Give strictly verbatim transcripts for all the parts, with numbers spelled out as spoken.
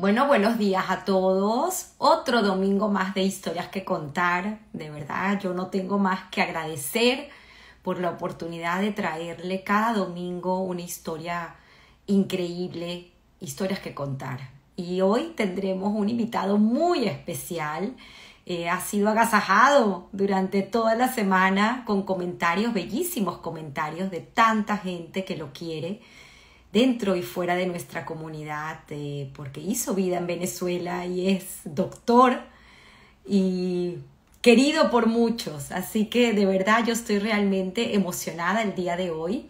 Bueno, buenos días a todos. Otro domingo más de historias que contar. De verdad, yo no tengo más que agradecer por la oportunidad de traerle cada domingo una historia increíble, historias que contar. Y hoy tendremos un invitado muy especial. Eh, ha sido agasajado durante toda la semana con comentarios, bellísimos comentarios de tanta gente que lo quiere, dentro y fuera de nuestra comunidad, eh, porque hizo vida en Venezuela y es doctor y querido por muchos. Así que de verdad yo estoy realmente emocionada el día de hoy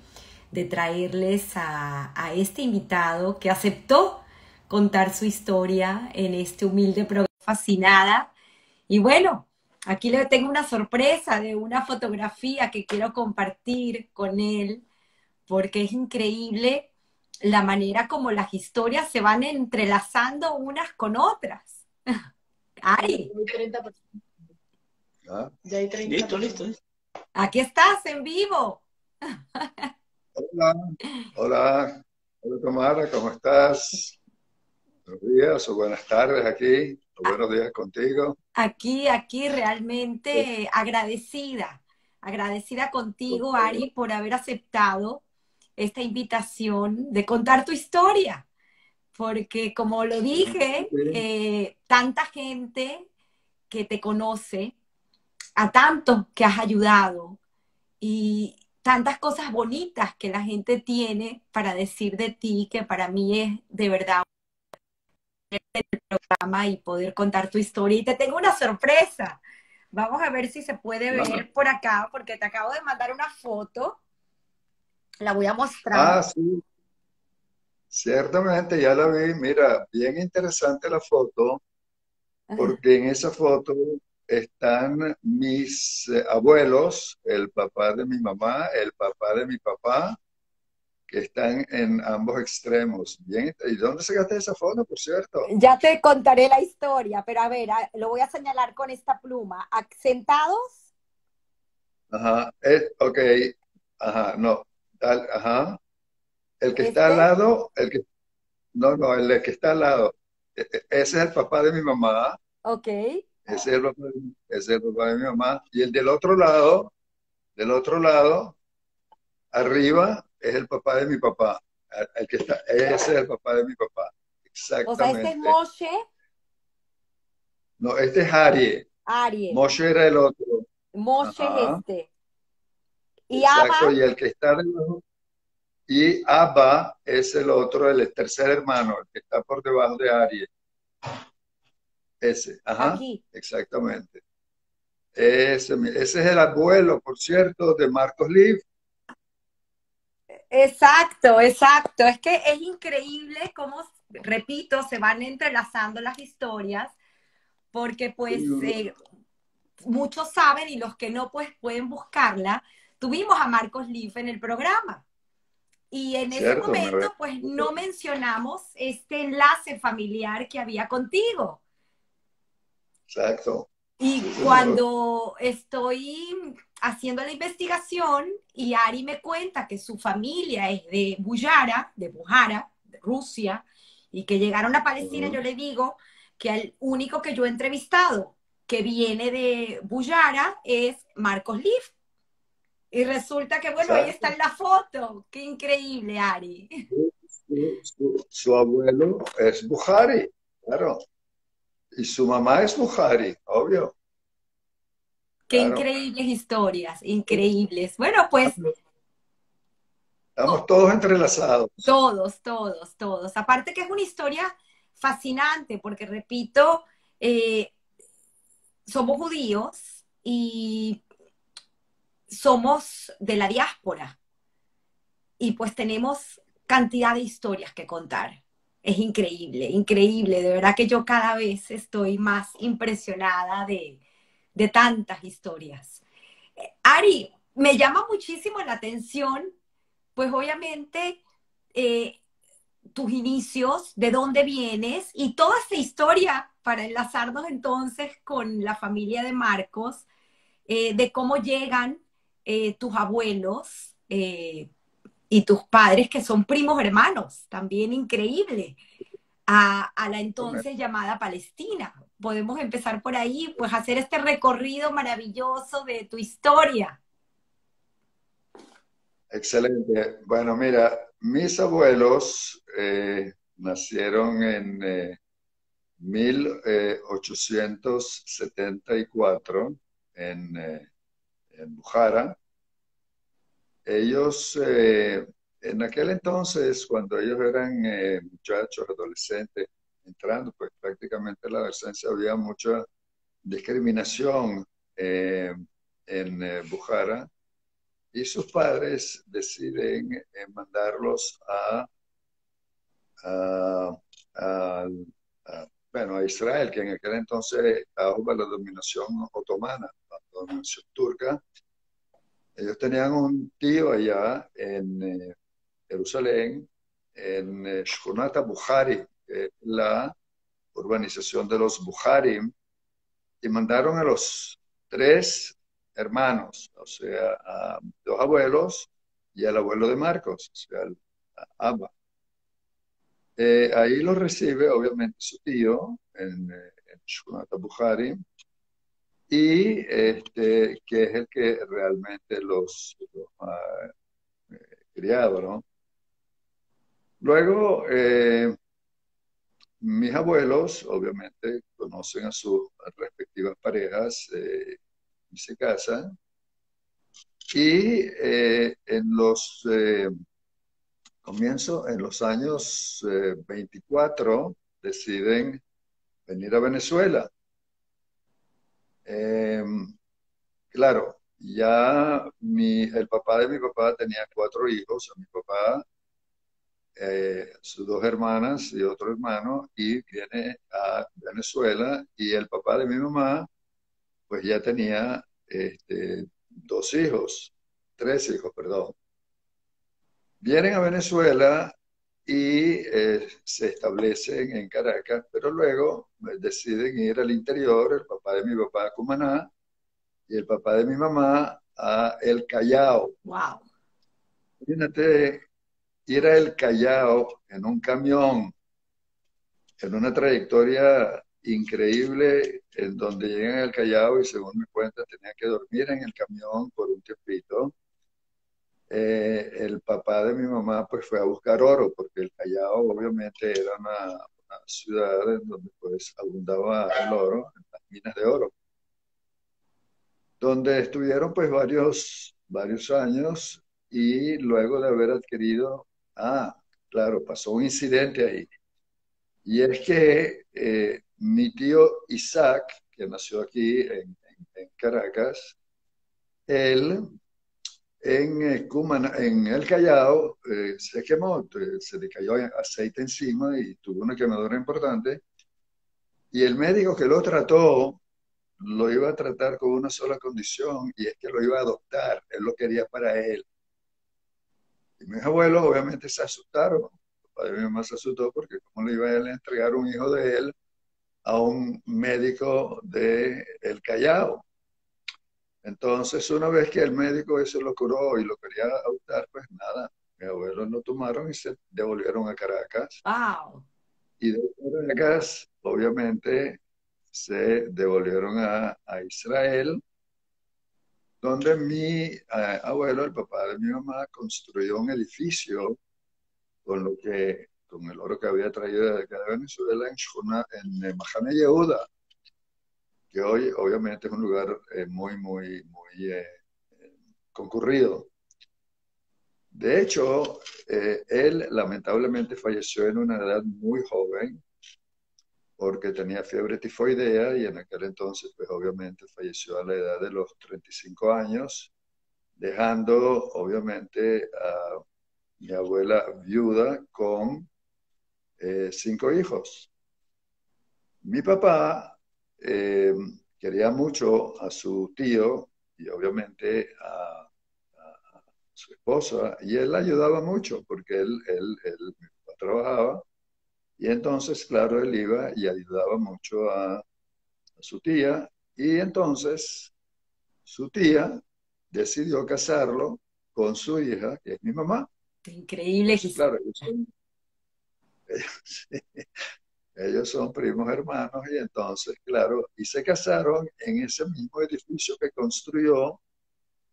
de traerles a, a este invitado que aceptó contar su historia en este humilde programa. Fascinada. Y bueno, aquí le tengo una sorpresa de una fotografía que quiero compartir con él, porque es increíble la manera como las historias se van entrelazando unas con otras. ¡Ari! ¿Ah? Ya hay treinta. Listo, listo, listo. Aquí estás, en vivo. Hola, hola. Hola, Tamara, ¿cómo estás? Buenos días o buenas tardes aquí, o buenos días contigo. Aquí, aquí realmente sí. agradecida, agradecida contigo, ¿Por Ari, por haber aceptado esta invitación de contar tu historia, porque como lo dije, eh, tanta gente que te conoce, a tantos que has ayudado y tantas cosas bonitas que la gente tiene para decir de ti, que para mí es de verdad el programa y poder contar tu historia. Y te tengo una sorpresa. Vamos a ver si se puede ver claro. por acá, porque te acabo de mandar una foto. La voy a mostrar. Ah, sí. Ciertamente, ya la vi. Mira, bien interesante la foto, porque en esa foto están mis abuelos, el papá de mi mamá, el papá de mi papá, que están en ambos extremos. Bien, ¿y dónde sacaste esa foto, por cierto? Ya te contaré la historia, pero a ver, lo voy a señalar con esta pluma. ¿Sentados? Ajá, es, ok. Ajá, no. Ajá. El que este... está al lado, el que no, no, el que está al lado, ese es el papá de mi mamá. Ok. Ese es el papá de, ese es el papá de mi mamá. Y el del otro lado, del otro lado, arriba, es el papá de mi papá. El que está, ese es el papá de mi papá. Exactamente. O sea, ¿este es Moshe? No, este es Ari. Ari. Moshe era el otro. Moshe es este. Y exacto, Abba, y el que está debajo, y Abba es el otro, el tercer hermano, el que está por debajo de Ari. Ese, ajá, aquí. Exactamente. Ese, ese es el abuelo, por cierto, de Marcos Leaf. Exacto, exacto. Es que es increíble cómo, repito, se van entrelazando las historias, porque pues sí, eh, muchos saben y los que no, pues pueden buscarla. Tuvimos a Marcos Leaf en el programa y en Cierto, ese momento pues no mencionamos este enlace familiar que había contigo. Exacto. Y sí, cuando estoy haciendo la investigación y Ari me cuenta que su familia es de Bujará, de Bujará, de Rusia, y que llegaron a Palestina, uh-huh. yo le digo que el único que yo he entrevistado que viene de Bujará es Marcos Leaf. Y resulta que, bueno, exacto. ahí está en la foto. ¡Qué increíble, Ari! Su, su, su abuelo es Bujari, claro. Y su mamá es Bujari, obvio. ¡Qué claro. increíbles historias! Increíbles. Bueno, pues... Estamos todos entrelazados. Todos, todos, todos. Aparte que es una historia fascinante, porque, repito, eh, somos judíos y... somos de la diáspora y pues tenemos cantidad de historias que contar. Es increíble, increíble. De verdad que yo cada vez estoy más impresionada de, de tantas historias. Eh, Ari, me llama muchísimo la atención, pues obviamente eh, tus inicios, de dónde vienes y toda esta historia para enlazarnos entonces con la familia de Marcos, eh, de cómo llegan Eh, tus abuelos eh, y tus padres, que son primos hermanos, también increíble. a, a la entonces llamada Palestina. Podemos empezar por ahí, pues hacer este recorrido maravilloso de tu historia. Excelente. Bueno, mira, mis abuelos eh, nacieron en eh, mil ochocientos setenta y cuatro en, eh, en Bujará. Ellos, eh, en aquel entonces, cuando ellos eran eh, muchachos, adolescentes, entrando pues prácticamente a la adolescencia, había mucha discriminación eh, en eh, Bujará. Y sus padres deciden eh, mandarlos a, a, a, a, bueno, a Israel, que en aquel entonces estaba bajo la dominación otomana, la dominación turca. Ellos tenían un tío allá en eh, Jerusalén, en eh, Shkunata Bujari, eh, la urbanización de los Bujarim, y mandaron a los tres hermanos, o sea, a dos abuelos y al abuelo de Marcos, o sea, a Abba. Eh, ahí lo recibe, obviamente, su tío, en, en Shkunata Bujari, y este, que es el que realmente los, los ha eh, criado, ¿no? Luego, eh, mis abuelos, obviamente, conocen a sus respectivas parejas, eh, y se casan, y eh, en los eh, comienzo en los años eh, veinticuatro deciden venir a Venezuela. Eh, claro, ya mi, el papá de mi papá tenía cuatro hijos, mi papá, eh, sus dos hermanas y otro hermano, y viene a Venezuela, y el papá de mi mamá pues ya tenía este, dos hijos, tres hijos, perdón. Vienen a Venezuela y eh, se establecen en Caracas, pero luego deciden ir al interior, el papá de mi papá a Cumaná y el papá de mi mamá a El Callao. ¡Wow! Imagínate ir a El Callao en un camión, en una trayectoria increíble, en donde llegan al Callao y según mi cuenta tenía que dormir en el camión por un tiempito. Eh, el papá de mi mamá pues fue a buscar oro, porque el Callao obviamente era una, una ciudad en donde pues abundaba el oro, las minas de oro, donde estuvieron pues varios, varios años, y luego de haber adquirido, ah, claro, pasó un incidente ahí, y es que eh, mi tío Isaac, que nació aquí en, en, en Caracas, él en, Cumaná, en El Callao eh, se quemó, se le cayó aceite encima y tuvo una quemadura importante. Y el médico que lo trató, lo iba a tratar con una sola condición, y es que lo iba a adoptar, él lo quería para él. Y mis abuelos obviamente se asustaron, el padre de mi mamá se asustó porque cómo le iba a, él a entregar un hijo de él a un médico de El Callao. Entonces, una vez que el médico eso lo curó y lo quería adoptar, pues nada, mis abuelos lo tomaron y se devolvieron a Caracas. ¡Wow! Y de Caracas, obviamente, se devolvieron a, a Israel, donde mi eh, abuelo, el papá de mi mamá, construyó un edificio con lo que... con el oro que había traído de acá de Venezuela, en, Shuna, en Majané Yehudá, que hoy obviamente es un lugar eh, muy, muy, muy eh, concurrido. De hecho, eh, él lamentablemente falleció en una edad muy joven, porque tenía fiebre tifoidea, y en aquel entonces, pues obviamente falleció a la edad de los treinta y cinco años, dejando obviamente a mi abuela viuda con eh, cinco hijos. Mi papá eh, quería mucho a su tío y obviamente a, a su esposa, y él la ayudaba mucho porque él, él, él mi papá trabajaba, y entonces, claro, él iba y ayudaba mucho a, a su tía, y entonces su tía decidió casarlo con su hija, que es mi mamá. Increíble. Claro, eso, ellos, ellos son primos hermanos y entonces, claro, y se casaron en ese mismo edificio que construyó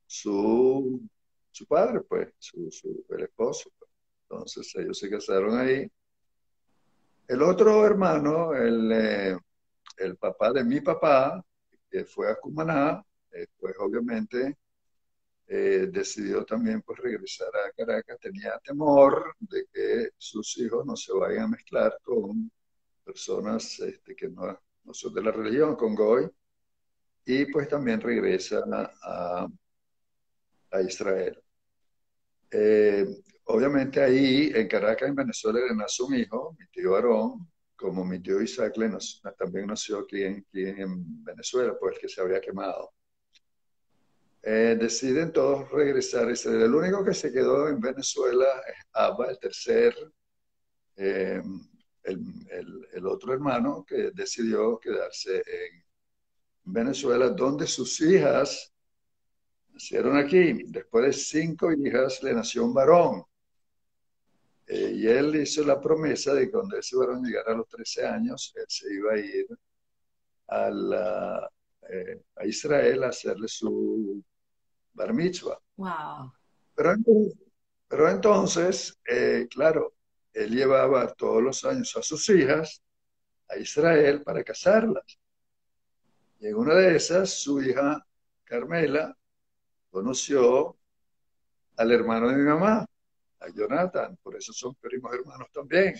su, su padre, pues, su, su, el esposo. Pues. Entonces ellos se casaron ahí. El otro hermano, el, eh, el papá de mi papá, que fue a Cumaná, eh, pues obviamente eh, decidió también pues, regresar a Caracas. Tenía temor de que sus hijos no se vayan a mezclar con personas este, que no, no son de la religión, con Goy, y pues también regresa a, a Israel. Eh, obviamente ahí en Caracas, en Venezuela, le nació un hijo, mi tío Aarón, como mi tío Isaac le nació, también nació aquí en, aquí en Venezuela, pues el que se había quemado. Eh, deciden todos regresar a Israel. El único que se quedó en Venezuela es Abba, el tercer, eh, el, el, el otro hermano que decidió quedarse en Venezuela, donde sus hijas nacieron aquí. Después de cinco hijas le nació un varón. Eh, y él hizo la promesa de que cuando ese varón llegara a los trece años, él se iba a ir a, la, eh, a Israel a hacerle su bar mitzvah. Wow. Pero entonces, pero entonces eh, claro, él llevaba todos los años a sus hijas a Israel para casarlas. Y en una de esas, su hija Carmela conoció al hermano de mi mamá, a Jonathan, por eso son primos hermanos también.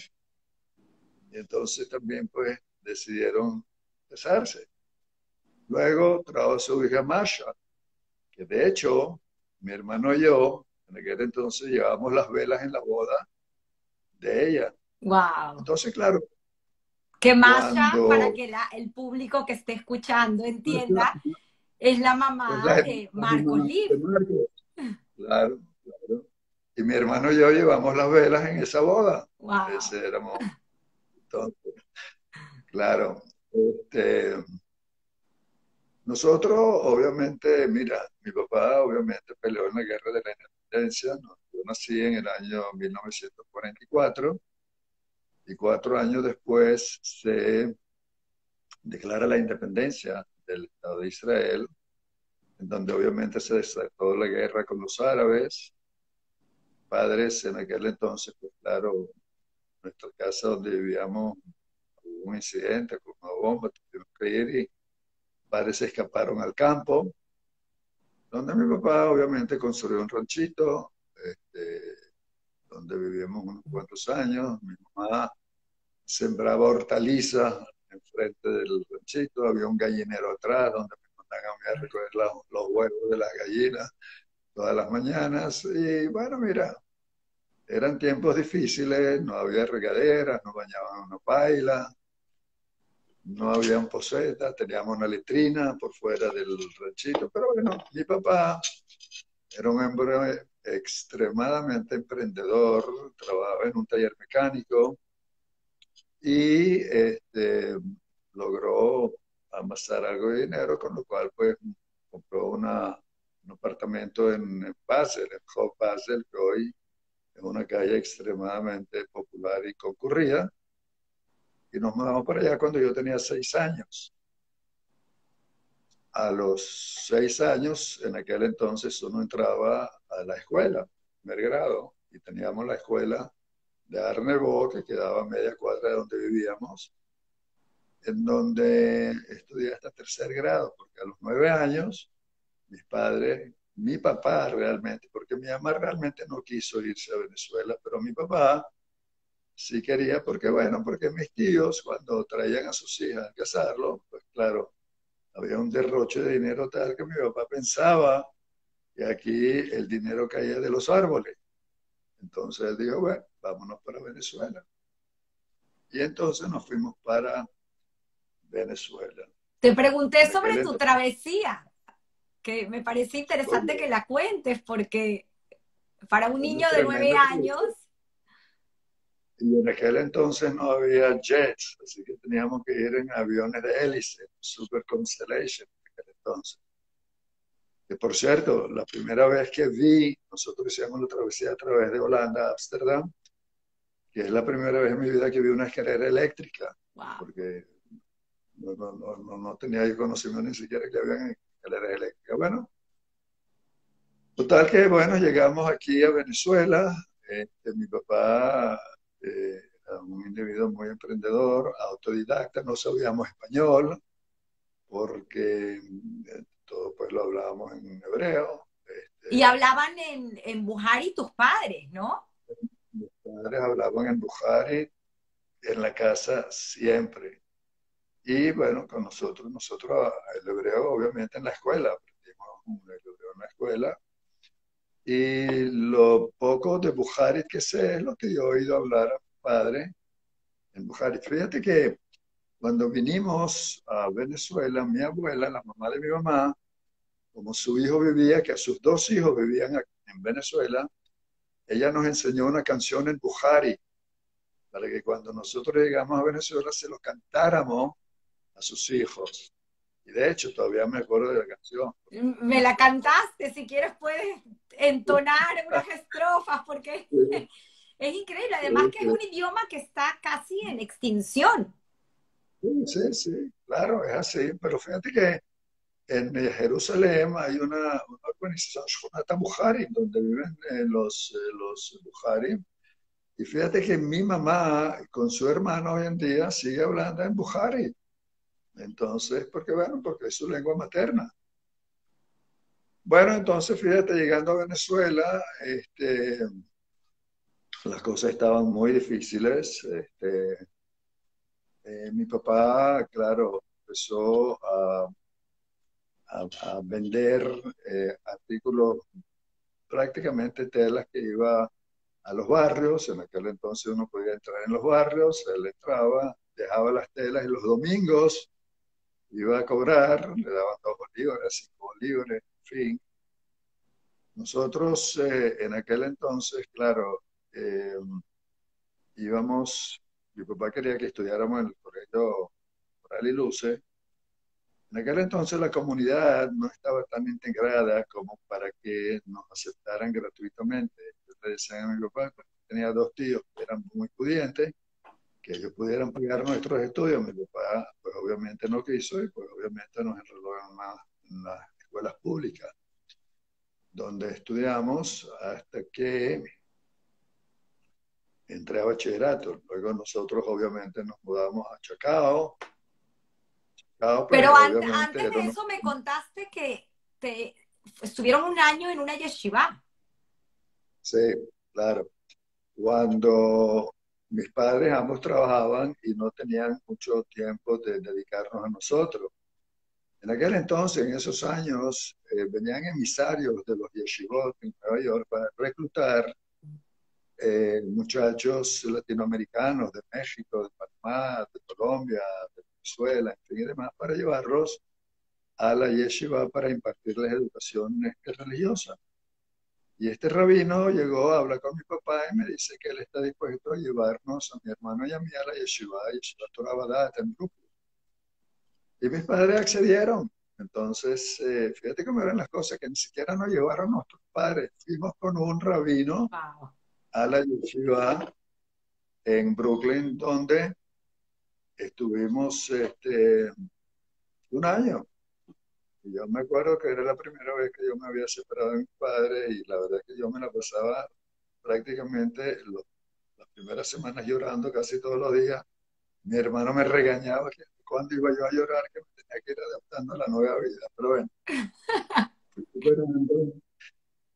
Y entonces también pues decidieron casarse. Luego trajo a su hija Masha, que de hecho mi hermano y yo, en aquel entonces llevábamos las velas en la boda de ella. Wow. Entonces, claro. Que Masha, cuando... para que la, el público que esté escuchando entienda... Es la mamá pues la, de Marcos Leaf. Claro, claro. Y mi hermano y yo llevamos las velas en esa boda. Wow. Ese éramos. Entonces, claro. Este, nosotros, obviamente, mira, mi papá obviamente peleó en la guerra de la independencia. ¿No? Yo nací en el año mil novecientos cuarenta y cuatro y cuatro años después se declara la independencia del Estado de Israel, en donde obviamente se desató la guerra con los árabes. Padres en aquel entonces, pues claro, en nuestra casa donde vivíamos hubo un incidente con una bomba, tuvieron que ir y padres se escaparon al campo, donde mi papá obviamente construyó un ranchito, este, donde vivimos unos cuantos años. Mi mamá sembraba hortalizas enfrente del ranchito, había un gallinero atrás donde me mandaban a mí a recoger la, los huevos de las gallinas todas las mañanas. Y bueno, mira, eran tiempos difíciles, no había regaderas, no bañaban una paila, no había un poseta, teníamos una letrina por fuera del ranchito. Pero bueno, mi papá era un hombre extremadamente emprendedor, trabajaba en un taller mecánico, y este, logró amasar algo de dinero, con lo cual pues compró una, un apartamento en, en Basel, en Hof Basel, que hoy es una calle extremadamente popular y concurrida, y nos mudamos para allá cuando yo tenía seis años. A los seis años, en aquel entonces uno entraba a la escuela, primer grado, y teníamos la escuela de Arnebo, que quedaba a media cuadra de donde vivíamos, en donde estudié hasta tercer grado, porque a los nueve años, mis padres, mi papá realmente, porque mi mamá realmente no quiso irse a Venezuela, pero mi papá sí quería, porque bueno, porque mis tíos, cuando traían a sus hijas a casarlo, pues claro, había un derroche de dinero tal que mi papá pensaba que aquí el dinero caía de los árboles. Entonces él dijo, bueno, vámonos para Venezuela. Y entonces nos fuimos para Venezuela. Te pregunté sobre tu travesía, que me parece interesante Oye. que la cuentes, porque para un niño de nueve años... Y en aquel entonces no había jets, así que teníamos que ir en aviones de hélice, Super Constellation en aquel entonces. Que por cierto, la primera vez que vi, nosotros hicimos la travesía a través de Holanda, Ámsterdam, que es la primera vez en mi vida que vi una escalera eléctrica. Wow. Porque no, no, no, no tenía yo conocimiento ni siquiera que había escaleras eléctricas. Bueno, total que, bueno, llegamos aquí a Venezuela. Eh, eh, mi papá eh, era un individuo muy emprendedor, autodidacta, no sabíamos español, porque eh, todo pues lo hablábamos en hebreo. Este, y hablaban en, en Bujari tus padres, ¿no? Mis padres hablaban en Bujari, en la casa siempre. Y bueno, con nosotros, nosotros el hebreo obviamente en la escuela, aprendimos el hebreo en la escuela. Y lo poco de Bujari que sé es lo que yo he oído hablar a mi padre en Bujari. Fíjate que cuando vinimos a Venezuela, mi abuela, la mamá de mi mamá, como su hijo vivía, que sus dos hijos vivían en Venezuela, ella nos enseñó una canción en Bujari, para que cuando nosotros llegamos a Venezuela se lo cantáramos a sus hijos. Y de hecho, todavía me acuerdo de la canción. Me la cantaste, si quieres puedes entonar unas estrofas, porque es, es increíble. Además que es un idioma que está casi en extinción. Sí, sí, sí, claro, es así. Pero fíjate que en Jerusalén hay una, una organización, Shkunata Bujari, donde viven los, los Bujari. Y fíjate que mi mamá, con su hermano hoy en día, sigue hablando en Bujari. Entonces, porque bueno, porque es su lengua materna. Bueno, entonces, fíjate, llegando a Venezuela, este, las cosas estaban muy difíciles. Este, eh, mi papá, claro, empezó a, a, a vender eh, artículos, prácticamente telas que iba a los barrios. En aquel entonces uno podía entrar en los barrios, él entraba, dejaba las telas y los domingos iba a cobrar, le daban dos bolívares, cinco bolívares, en fin. Nosotros eh, en aquel entonces, claro, eh, íbamos, mi papá quería que estudiáramos en el colegio Oral y Luce. En aquel entonces la comunidad no estaba tan integrada como para que nos aceptaran gratuitamente. Le decían a mi papá, tenía dos tíos que eran muy pudientes, que ellos pudieran pagar nuestros estudios. Mi papá, pues obviamente no quiso y pues obviamente nos enroló en, una, en las escuelas públicas, donde estudiamos hasta que entré a bachillerato. Luego nosotros obviamente nos mudamos a Chacao. Chacao pero pero an antes de eso un... me contaste que te estuvieron un año en una yeshiva. Sí, claro. Cuando... mis padres ambos trabajaban y no tenían mucho tiempo de dedicarnos a nosotros. En aquel entonces, en esos años, eh, venían emisarios de los yeshivot en Nueva York para reclutar eh, muchachos latinoamericanos de México, de Panamá, de Colombia, de Venezuela, en fin y demás, para llevarlos a la yeshiva para impartirles educación religiosa. Y este rabino llegó, habla con mi papá y me dice que él está dispuesto a llevarnos a mi hermano y a mí a la yeshiva, yeshiva Torah en grupo. Y mis padres accedieron. Entonces, eh, fíjate cómo eran las cosas, que ni siquiera nos llevaron nuestros padres. Fuimos con un rabino wow. a la yeshiva en Brooklyn, donde estuvimos este, un año. Yo me acuerdo que era la primera vez que yo me había separado de mi padre y la verdad es que yo me la pasaba prácticamente los, las primeras semanas llorando casi todos los días. Mi hermano me regañaba que cuando iba yo a llorar, que me tenía que ir adaptando a la nueva vida. Pero bueno,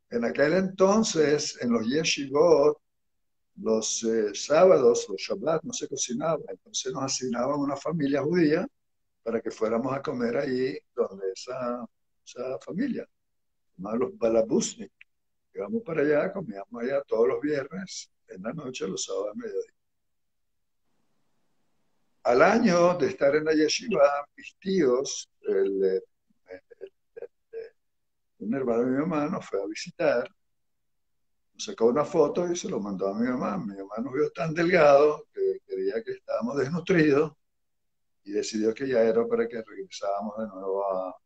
en aquel entonces, en los yeshivot, los eh, sábados, los Shabbat, no se cocinaba. Entonces nos asignaban una familia judía para que fuéramos a comer ahí donde esa, esa familia, los balabusnik. Íbamos para allá, comíamos allá todos los viernes, en la noche, los sábados, a mediodía. Al año de estar en la yeshiva, mis tíos, el, el, el, el, un hermano de mi mamá nos fue a visitar, nos sacó una foto y se lo mandó a mi mamá. Mi mamá nos vio tan delgado que creía que estábamos desnutridos, y decidió que ya era para que regresábamos de nuevo a,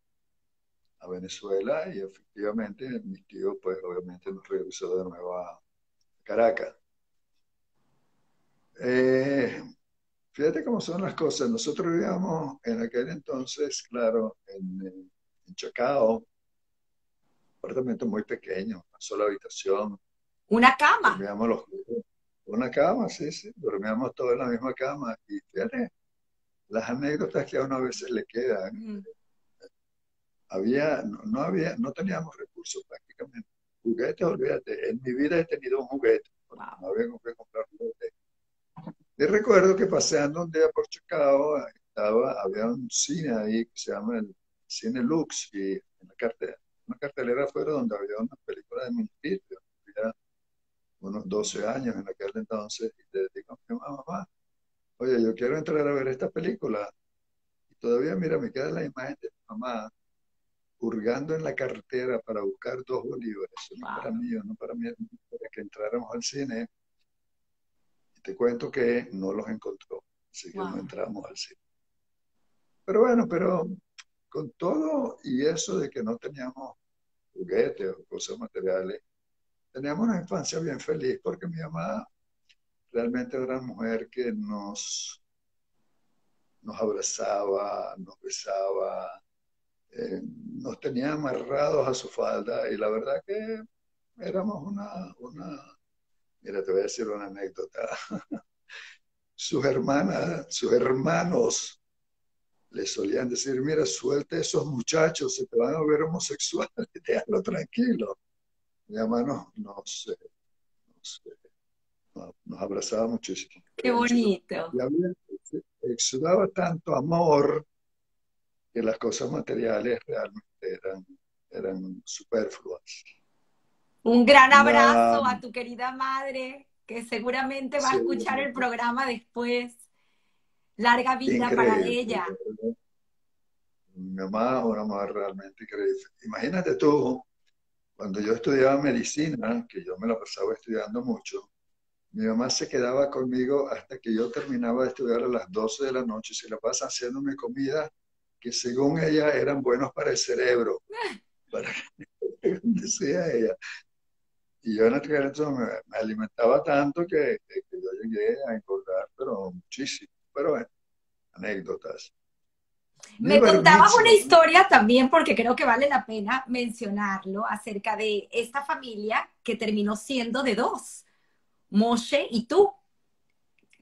a Venezuela, y efectivamente mis tíos pues obviamente nos regresó de nuevo a Caracas. Eh, fíjate cómo son las cosas. Nosotros vivíamos en aquel entonces, claro, en, en Chacao, un apartamento muy pequeño, una sola habitación. ¿Una cama? Dormíamos los, una cama, sí, sí, dormíamos todos en la misma cama. Y fíjate, las anécdotas que a uno a veces le quedan. Mm. Había, no, no había, no teníamos recursos prácticamente. Juguetes, olvídate, en mi vida he tenido un juguete, wow. No había que comprar juguetes. Y recuerdo que paseando un día por Chacao, estaba, había un cine ahí que se llama el Cine Lux, y una cartelera, una cartelera afuera donde había una película de mi niñez, tenía unos doce años en aquel entonces, y le digo a mi mamá, oye, yo quiero entrar a ver esta película. Y todavía, mira, me queda la imagen de mi mamá hurgando en la cartera para buscar dos bolívares. Eso no wow. para mí, no para mí, para que entráramos al cine. Y te cuento que no los encontró, así que wow. no entramos al cine. Pero bueno, pero con todo y eso de que no teníamos juguetes o cosas materiales, teníamos una infancia bien feliz porque mi mamá realmente era una mujer que nos, nos abrazaba, nos besaba, Eh, nos tenía amarrados a su falda y la verdad que éramos una, una mira, te voy a decir una anécdota. Sus hermanas, sus hermanos le solían decir, mira, suelta a esos muchachos, se te van a ver homosexuales, déjalo tranquilo. Mi hermano nos, eh, nos, eh, no, nos abrazaba muchísimo. Qué bonito. Y había, exudaba tanto amor que las cosas materiales realmente eran, eran superfluas. Un gran abrazo Una... a tu querida madre, que seguramente va sí, a escuchar el programa después. Larga vida increíble. Para ella. Mi mamá es una madre realmente increíble. Imagínate tú, cuando yo estudiaba medicina, que yo me la pasaba estudiando mucho, mi mamá se quedaba conmigo hasta que yo terminaba de estudiar a las doce de la noche, se la pasa haciéndome comida, que según ella eran buenos para el cerebro, para que, decía ella. Y yo en aquel entonces me, me alimentaba tanto que, que yo llegué a engordar, pero muchísimo. Pero bueno, anécdotas. Me contabas una historia también, porque creo que vale la pena mencionarlo, acerca de esta familia que terminó siendo de dos, Moshe y tú,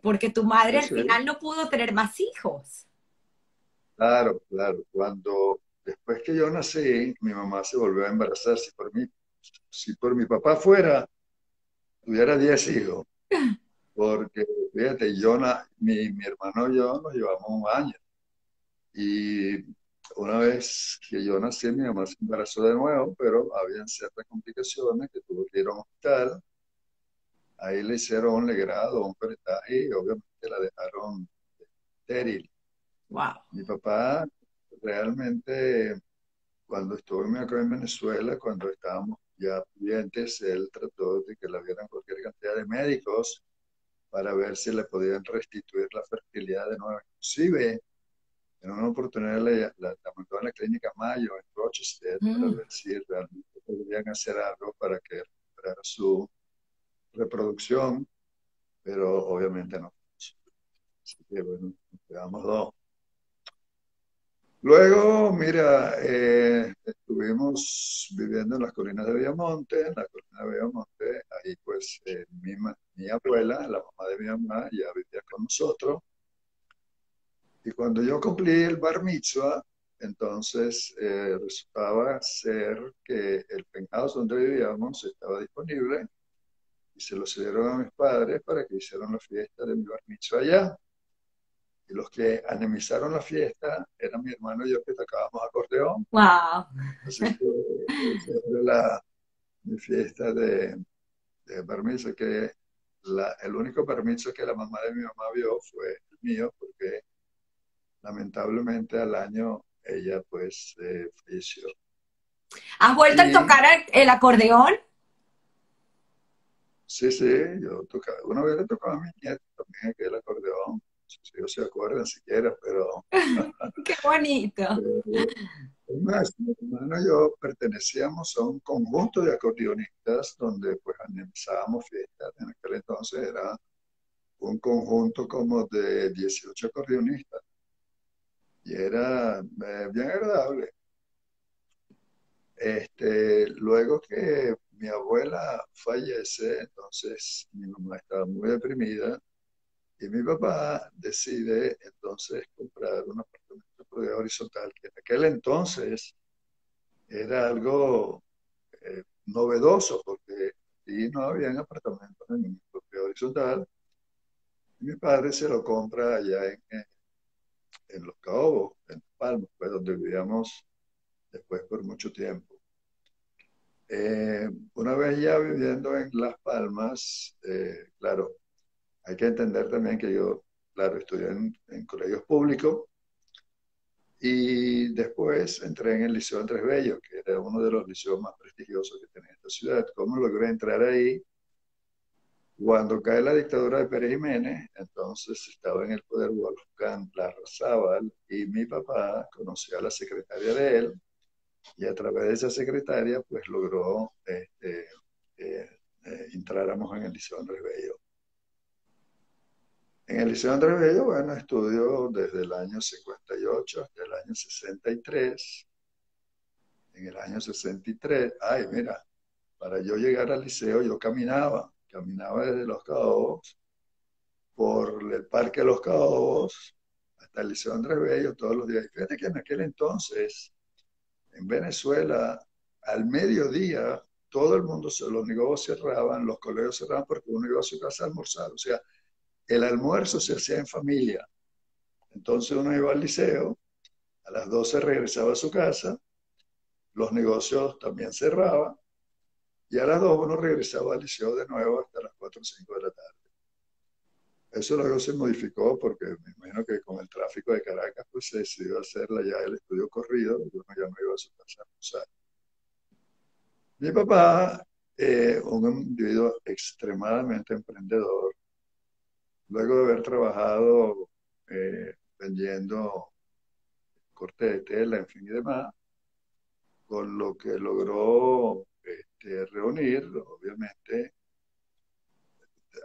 porque tu madre al final no pudo tener más hijos. Claro, claro. Cuando, después que yo nací, mi mamá se volvió a embarazar. Si por mí, si por mi papá fuera, tuviera diez hijos. Porque, fíjate, yo, mi, mi hermano y yo nos llevamos un año. Y una vez que yo nací, mi mamá se embarazó de nuevo, pero habían ciertas complicaciones que tuvo que ir a un hospital. Ahí le hicieron un legrado, un peritaje, y obviamente la dejaron estéril. Wow. Mi papá realmente, cuando estuvo acá en Venezuela, cuando estábamos ya pudientes, él trató de que la vieran cualquier cantidad de médicos para ver si le podían restituir la fertilidad de nuevo. Inclusive, en una oportunidad la, la, la mandó en la clínica Mayo, en Rochester, mm. para ver si realmente podían hacer algo para que recuperara su reproducción, pero obviamente no. Así que bueno, nos quedamos dos. Luego, mira, eh, estuvimos viviendo en las colinas de Villamonte, en las colinas de Villamonte, ahí pues eh, mi, mi abuela, la mamá de mi mamá, ya vivía con nosotros. Y cuando yo cumplí el bar mitzvah, entonces eh, resultaba ser que el penthouse donde vivíamos estaba disponible y se lo cedieron a mis padres para que hicieran la fiesta de mi bar mitzvah allá. Y los que anemizaron la fiesta eran mi hermano y yo, que tocábamos acordeón. ¡Wow! Así que esa era la, mi fiesta de, de permiso, que la, el único permiso que la mamá de mi mamá vio fue el mío, porque lamentablemente al año ella pues eh, falleció. ¿Has vuelto y, a tocar el acordeón? Sí, sí, yo tocaba. Una vez le tocaba a mi nieta también aquel acordeón. Si no se acuerdan siquiera, pero... ¡Qué bonito! Eh, además, mi hermano y yo pertenecíamos a un conjunto de acordeonistas donde pues analizábamos fiestas. En aquel entonces era un conjunto como de dieciocho acordeonistas. Y era eh, bien agradable. Este, luego que mi abuela fallece, entonces mi mamá estaba muy deprimida y mi papá decide entonces comprar un apartamento de horizontal, que en aquel entonces era algo eh, novedoso, porque aquí no habían apartamentos en ningún propiedad horizontal. Y mi padre se lo compra allá en, en Los Caobos, en Palmas, pues, donde vivíamos después por mucho tiempo. Eh, una vez ya viviendo en Las Palmas, eh, claro, hay que entender también que yo, claro, estudié en, en colegios públicos y después entré en el Liceo Andrés Bello, que era uno de los liceos más prestigiosos que tenía esta ciudad. ¿Cómo logré entrar ahí? Cuando cae la dictadura de Pérez Jiménez, entonces estaba en el poder Wolfgang Larrazábal y mi papá conoció a la secretaria de él y a través de esa secretaria pues logró eh, eh, eh, eh, entráramos en el Liceo Andrés Bello. En el Liceo Andrés Bello, bueno, estudió desde el año cincuenta y ocho hasta el año sesenta y tres. En el año sesenta y tres, ay mira, para yo llegar al liceo yo caminaba. Caminaba desde Los Caobos, por el Parque de Los Caobos, hasta el Liceo Andrés Bello todos los días. Y fíjate que en aquel entonces, en Venezuela, al mediodía, todo el mundo, los negocios cerraban, los colegios cerraban porque un negocio iba a almorzar. O sea, el almuerzo se hacía en familia. Entonces uno iba al liceo, a las doce regresaba a su casa, los negocios también cerraban, y a las dos uno regresaba al liceo de nuevo hasta las cuatro o cinco de la tarde. Eso luego se modificó porque me imagino que con el tráfico de Caracas pues se decidió hacer ya el estudio corrido y uno ya no iba a su casa a almorzar. Mi papá, eh, un individuo extremadamente emprendedor, luego de haber trabajado eh, vendiendo corte de tela, en fin y demás, con lo que logró Este, reunir, obviamente.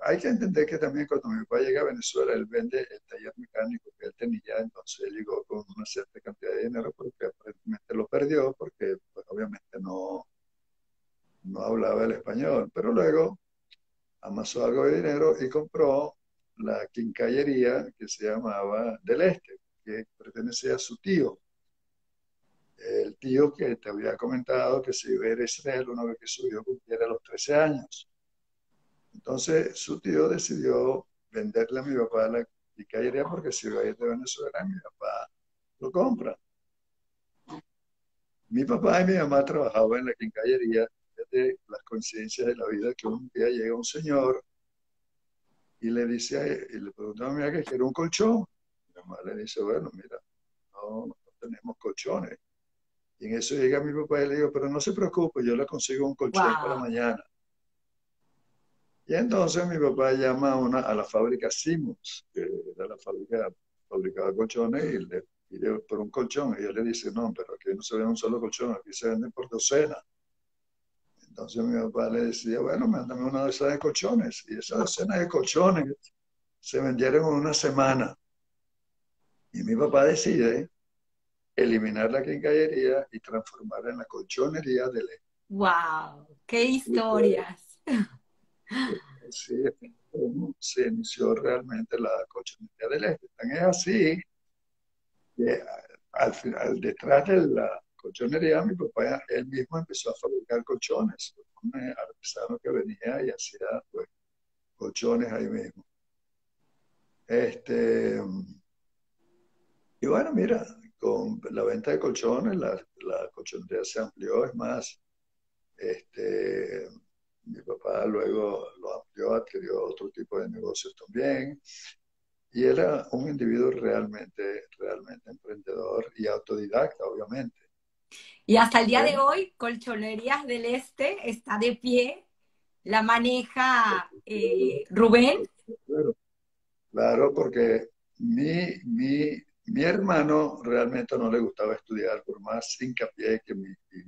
Hay que entender que también cuando mi papá llega a Venezuela, él vende el taller mecánico que él tenía, entonces él llegó con una cierta cantidad de dinero porque aparentemente lo perdió, porque pues, obviamente no, no hablaba el español. Pero luego amasó algo de dinero y compró la quincallería que se llamaba del Este, que pertenecía a su tío. El tío que te había comentado que se iba a Israel una vez que su hijo cumpliera los trece años. Entonces su tío decidió venderle a mi papá la quincallería porque se iba a ir de Venezuela y mi papá lo compra. Mi papá y mi mamá trabajaban en la quincallería. Fíjate las coincidencias de la vida que un día llega un señor y le dice a él, y le pregunta a mi mamá que quiere un colchón. Mi mamá le dice, bueno, mira, no, no tenemos colchones. Y en eso llega mi papá y le digo, pero no se preocupe, yo le consigo un colchón wow. para mañana. Y entonces mi papá llama a, una, a la fábrica Simmons, que era la fábrica fabricaba colchones, y le pide por un colchón. Y él le dice, no, pero aquí no se vende un solo colchón, aquí se venden por docenas. Entonces mi papá le decía, bueno, mándame una docena de colchones. Y esa docena de colchones se vendieron en una semana. Y mi papá decide eliminar la quincallería y transformarla en la colchonería del Este. ¡Wow! ¡Qué historias! Sí, cómo se inició realmente la colchonería del Este. También es así que al final, detrás de la colchonería, mi papá él mismo empezó a fabricar colchones. Un artesano que venía y hacía pues, colchones ahí mismo. Este, y bueno, mira, con la venta de colchones, la, la colchonería se amplió, es más, este, mi papá luego lo amplió, adquirió otro tipo de negocios también, y era un individuo realmente, realmente emprendedor y autodidacta, obviamente. Y hasta el día de hoy, Colchonerías del Este está de pie, la maneja eh, Rubén. Claro, claro, porque mi... mi Mi hermano realmente no le gustaba estudiar, por más hincapié que mi, y,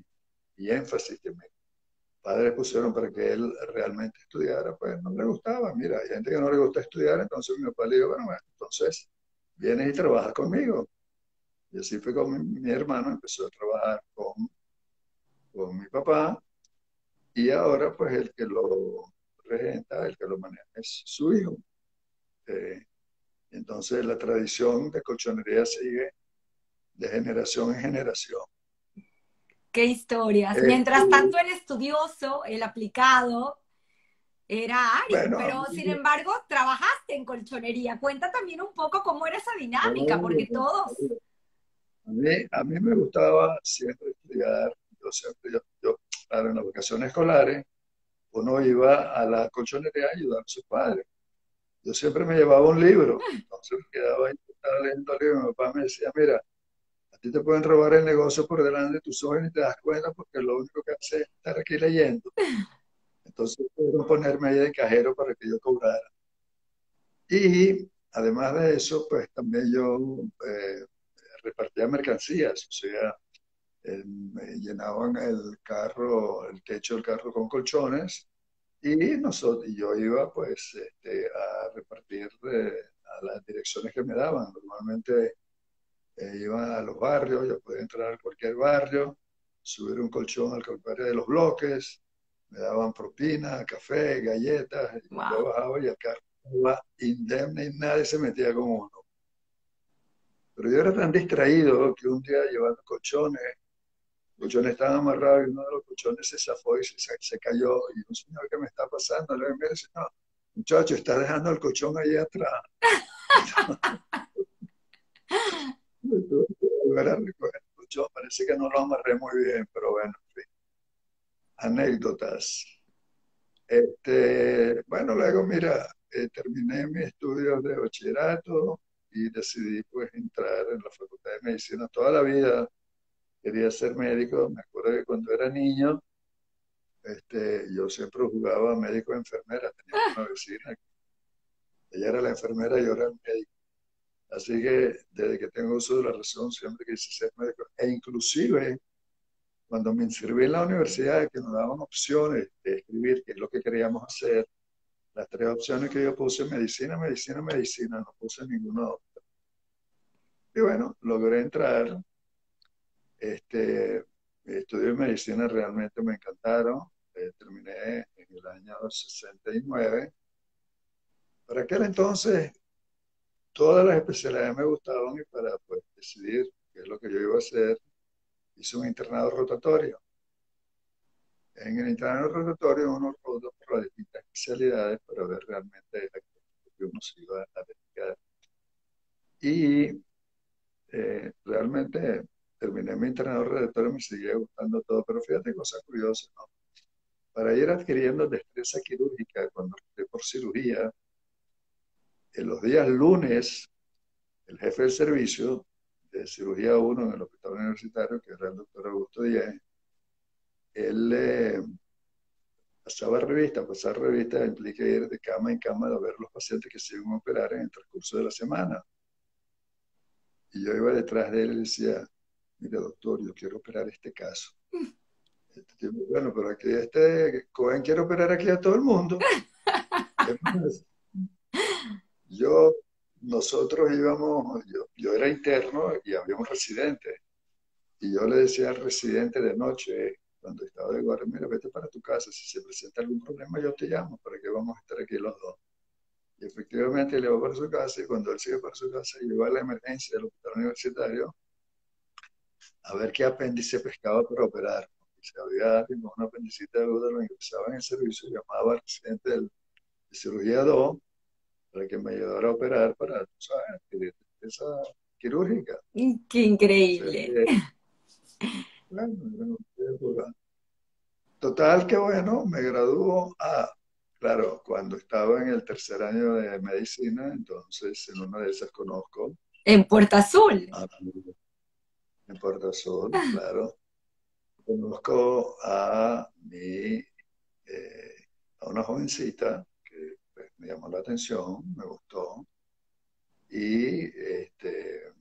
y énfasis que me padres pusieron para que él realmente estudiara, pues no le gustaba. Mira, hay gente que no le gusta estudiar, entonces mi papá le dijo, bueno, bueno, entonces vienes y trabajas conmigo. Y así fue como mi, mi hermano empezó a trabajar con, con mi papá, y ahora pues el que lo regenta, el que lo maneja es su hijo. Eh, entonces la tradición de colchonería sigue de generación en generación. ¡Qué historias! Eh, Mientras tanto el estudioso, el aplicado, era Ari, bueno, pero y... sin embargo trabajaste en colchonería. Cuenta también un poco cómo era esa dinámica, no, porque todos... A mí, a mí me gustaba siempre estudiar, yo siempre, yo, yo, claro, en las vacaciones escolares, uno iba a la colchonería a ayudar a sus padres. Yo siempre me llevaba un libro, entonces me quedaba ahí, estaba leyendo el libro, y mi papá me decía, mira, a ti te pueden robar el negocio por delante de tus ojos y te das cuenta porque lo único que hace es estar aquí leyendo. Entonces pudieron ponerme ahí de cajero para que yo cobrara. Y además de eso, pues también yo eh, repartía mercancías, o sea, eh, me llenaban el carro, el techo del carro con colchones, y nosotros, yo iba pues este, a repartir eh, a las direcciones que me daban. Normalmente eh, iba a los barrios, yo podía entrar a cualquier barrio, subir un colchón al calvario de los bloques, me daban propina, café, galletas, y wow. Yo bajaba y el carro iba indemne y nadie se metía con uno. Pero yo era tan distraído que un día llevando colchones, colchones estaban amarrados y uno de los colchones se zafó y se, se cayó. Y un señor, ¿qué me está pasando? Le dije, no, muchacho, estás dejando el colchón ahí atrás. Volver a recoger el colchón, parece que no lo amarré muy bien, pero bueno, en fin. Anécdotas. Este, bueno, luego, mira, eh, terminé mis estudios de bachillerato y decidí pues entrar en la Facultad de Medicina. Toda la vida quería ser médico. Me acuerdo que cuando era niño, este, yo siempre jugaba médico y enfermera. Tenía ah. una vecina, ella era la enfermera y yo era el médico. Así que desde que tengo uso de la razón siempre quise ser médico. E inclusive cuando me inscribí en la universidad, que nos daban opciones de escribir qué es lo que queríamos hacer, las tres opciones que yo puse, medicina, medicina, medicina, no puse ninguna otra. Y bueno, logré entrar. Este, estudios de medicina realmente me encantaron. Eh, terminé en el año sesenta y nueve. Para aquel entonces, todas las especialidades me gustaban y para pues, decidir qué es lo que yo iba a hacer, hice un internado rotatorio. En el internado rotatorio uno rota por las distintas especialidades para ver realmente a qué uno se iba a dedicar. Y eh, realmente terminé mi internado rotatorio, me seguía gustando todo, pero fíjate cosas curiosas, ¿no? Para ir adquiriendo destreza quirúrgica, cuando estoy por cirugía, en los días lunes, el jefe del servicio de cirugía uno en el Hospital Universitario, que era el doctor Augusto Díaz, él eh, pasaba revistas. Pasar revistas implica ir de cama en cama a ver los pacientes que se iban a operar en el transcurso de la semana. Y yo iba detrás de él y decía, mire doctor, yo quiero operar este caso. Este tipo, bueno, pero aquí este Cohen quiere operar aquí a todo el mundo. yo, nosotros íbamos, yo, yo era interno y había un residente. Y yo le decía al residente de noche, cuando estaba de guardia, mira, vete para tu casa, si se presenta algún problema yo te llamo, para que vamos a estar aquí los dos. Y efectivamente le va para su casa, y cuando él sigue para su casa, lleva a la emergencia del hospital universitario a ver qué apéndice pescaba para operar. Si había una apendicita de duda, lo ingresaba en el servicio, llamaba al residente del, de cirugía dos, para que me ayudara a operar para, ¿sabes?, adquirir esa quirúrgica. ¡Qué increíble! Entonces, eh, bueno, bueno, total que bueno, me graduó a, claro, cuando estaba en el tercer año de medicina, entonces en una de esas conozco. En Puerto Azul. A, en Puerto Azul, ah. claro. Conozco a mi, eh, a una jovencita que pues, me llamó la atención, me gustó, y este,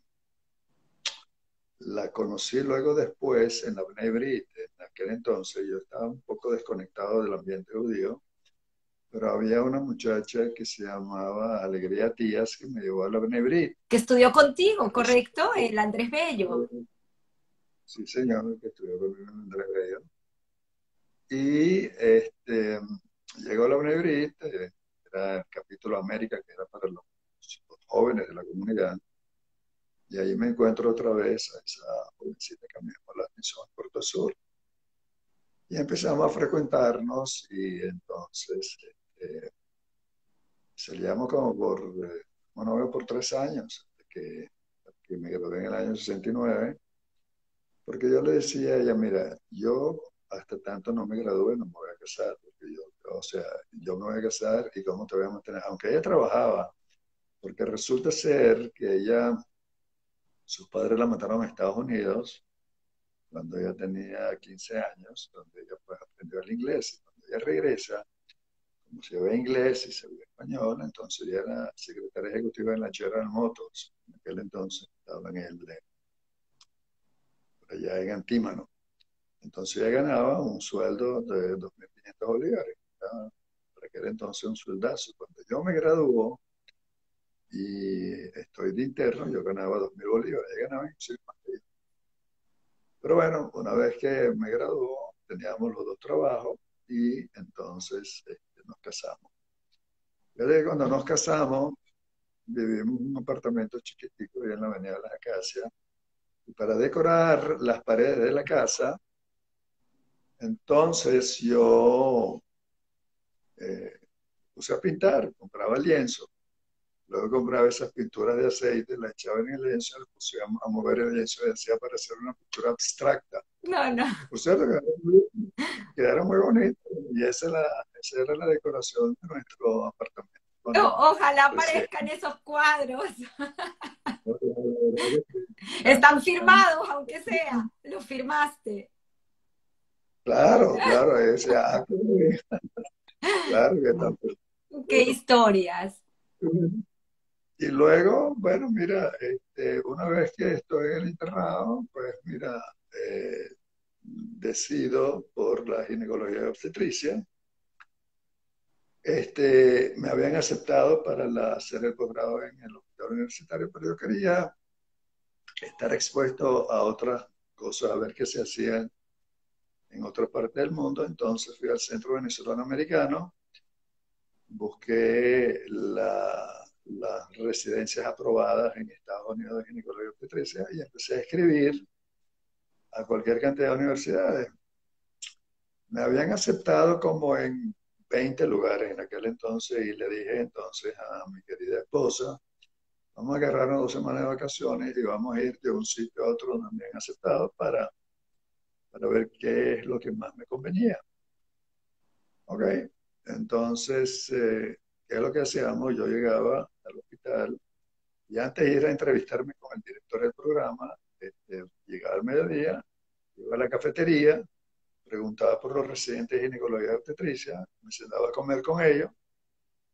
la conocí luego después en la Bnei B'rith. En aquel entonces yo estaba un poco desconectado del ambiente judío, pero había una muchacha que se llamaba Alegría Tías que me llevó a la Bnei B'rith. Que estudió contigo, ¿correcto? El Andrés Bello. Sí, señor, que estudió conmigo en Andrés Bello. Y este, llegó a la Bnei B'rith, era el capítulo América, que era para los jóvenes de la comunidad. Y ahí me encuentro otra vez a esa jovencita que me llamó la atención en Puerto Azul. Y empezamos a frecuentarnos y entonces eh, salíamos como por, eh, bueno, por tres años, que, que me gradué en el año sesenta y nueve, porque yo le decía a ella, mira, yo hasta tanto no me gradué, no me voy a casar, porque yo, o sea, yo me voy a casar y cómo te voy a mantener, aunque ella trabajaba, porque resulta ser que ella... Sus padres la mataron a Estados Unidos cuando ella tenía quince años, donde ella pues, aprendió el inglés. Cuando ella regresa, como se ve inglés y se ve español, entonces ella era secretaria ejecutiva en la General Motors. En aquel entonces estaba en el de, por allá en Antímano. Entonces ella ganaba un sueldo de dos mil quinientos bolívares. ¿Verdad? Para aquel entonces un sueldazo. Cuando yo me graduó, y estoy de interno, yo ganaba dos mil bolívares, yo ganaba inclusive más que yo. Pero bueno, una vez que me graduó, teníamos los dos trabajos y entonces este, nos casamos. Yo dije, cuando nos casamos, vivimos en un apartamento chiquitico ahí en la avenida de las Acacias, y para decorar las paredes de la casa, entonces yo eh, puse a pintar, compraba lienzo. Luego compraba esas pinturas de aceite, las echaba en el lienzo, las puse a mover el lienzo y hacía para hacer una pintura abstracta. No, no. Por cierto, quedaron muy bonitas. Y esa, la, esa era la decoración de nuestro apartamento. Bueno, no, ojalá aparezcan esos cuadros. Están firmados, aunque sea. Los firmaste. Claro, claro. Ese, ah, claro que están firmados. Qué historias. Y luego, bueno, mira, este, una vez que estoy en el internado, pues mira, eh, decido por la ginecología y obstetricia. Este, me habían aceptado para la, hacer el posgrado en el Hospital Universitario, pero yo quería estar expuesto a otras cosas, a ver qué se hacían en otra parte del mundo. Entonces fui al Centro Venezolano Americano. Busqué la, las residencias aprobadas en Estados Unidos de ginecología y obstetricia y empecé a escribir a cualquier cantidad de universidades. Me habían aceptado como en veinte lugares en aquel entonces y le dije entonces a mi querida esposa, vamos a agarrarnos dos semanas de vacaciones y vamos a ir de un sitio a otro donde me han aceptado para, para ver qué es lo que más me convenía. ¿Ok? Entonces, eh, ¿qué es lo que hacíamos? Yo llegaba al hospital y antes de ir a entrevistarme con el director del programa, este, llegaba al mediodía, iba a la cafetería, preguntaba por los residentes de ginecología y obstetricia, me sentaba a comer con ellos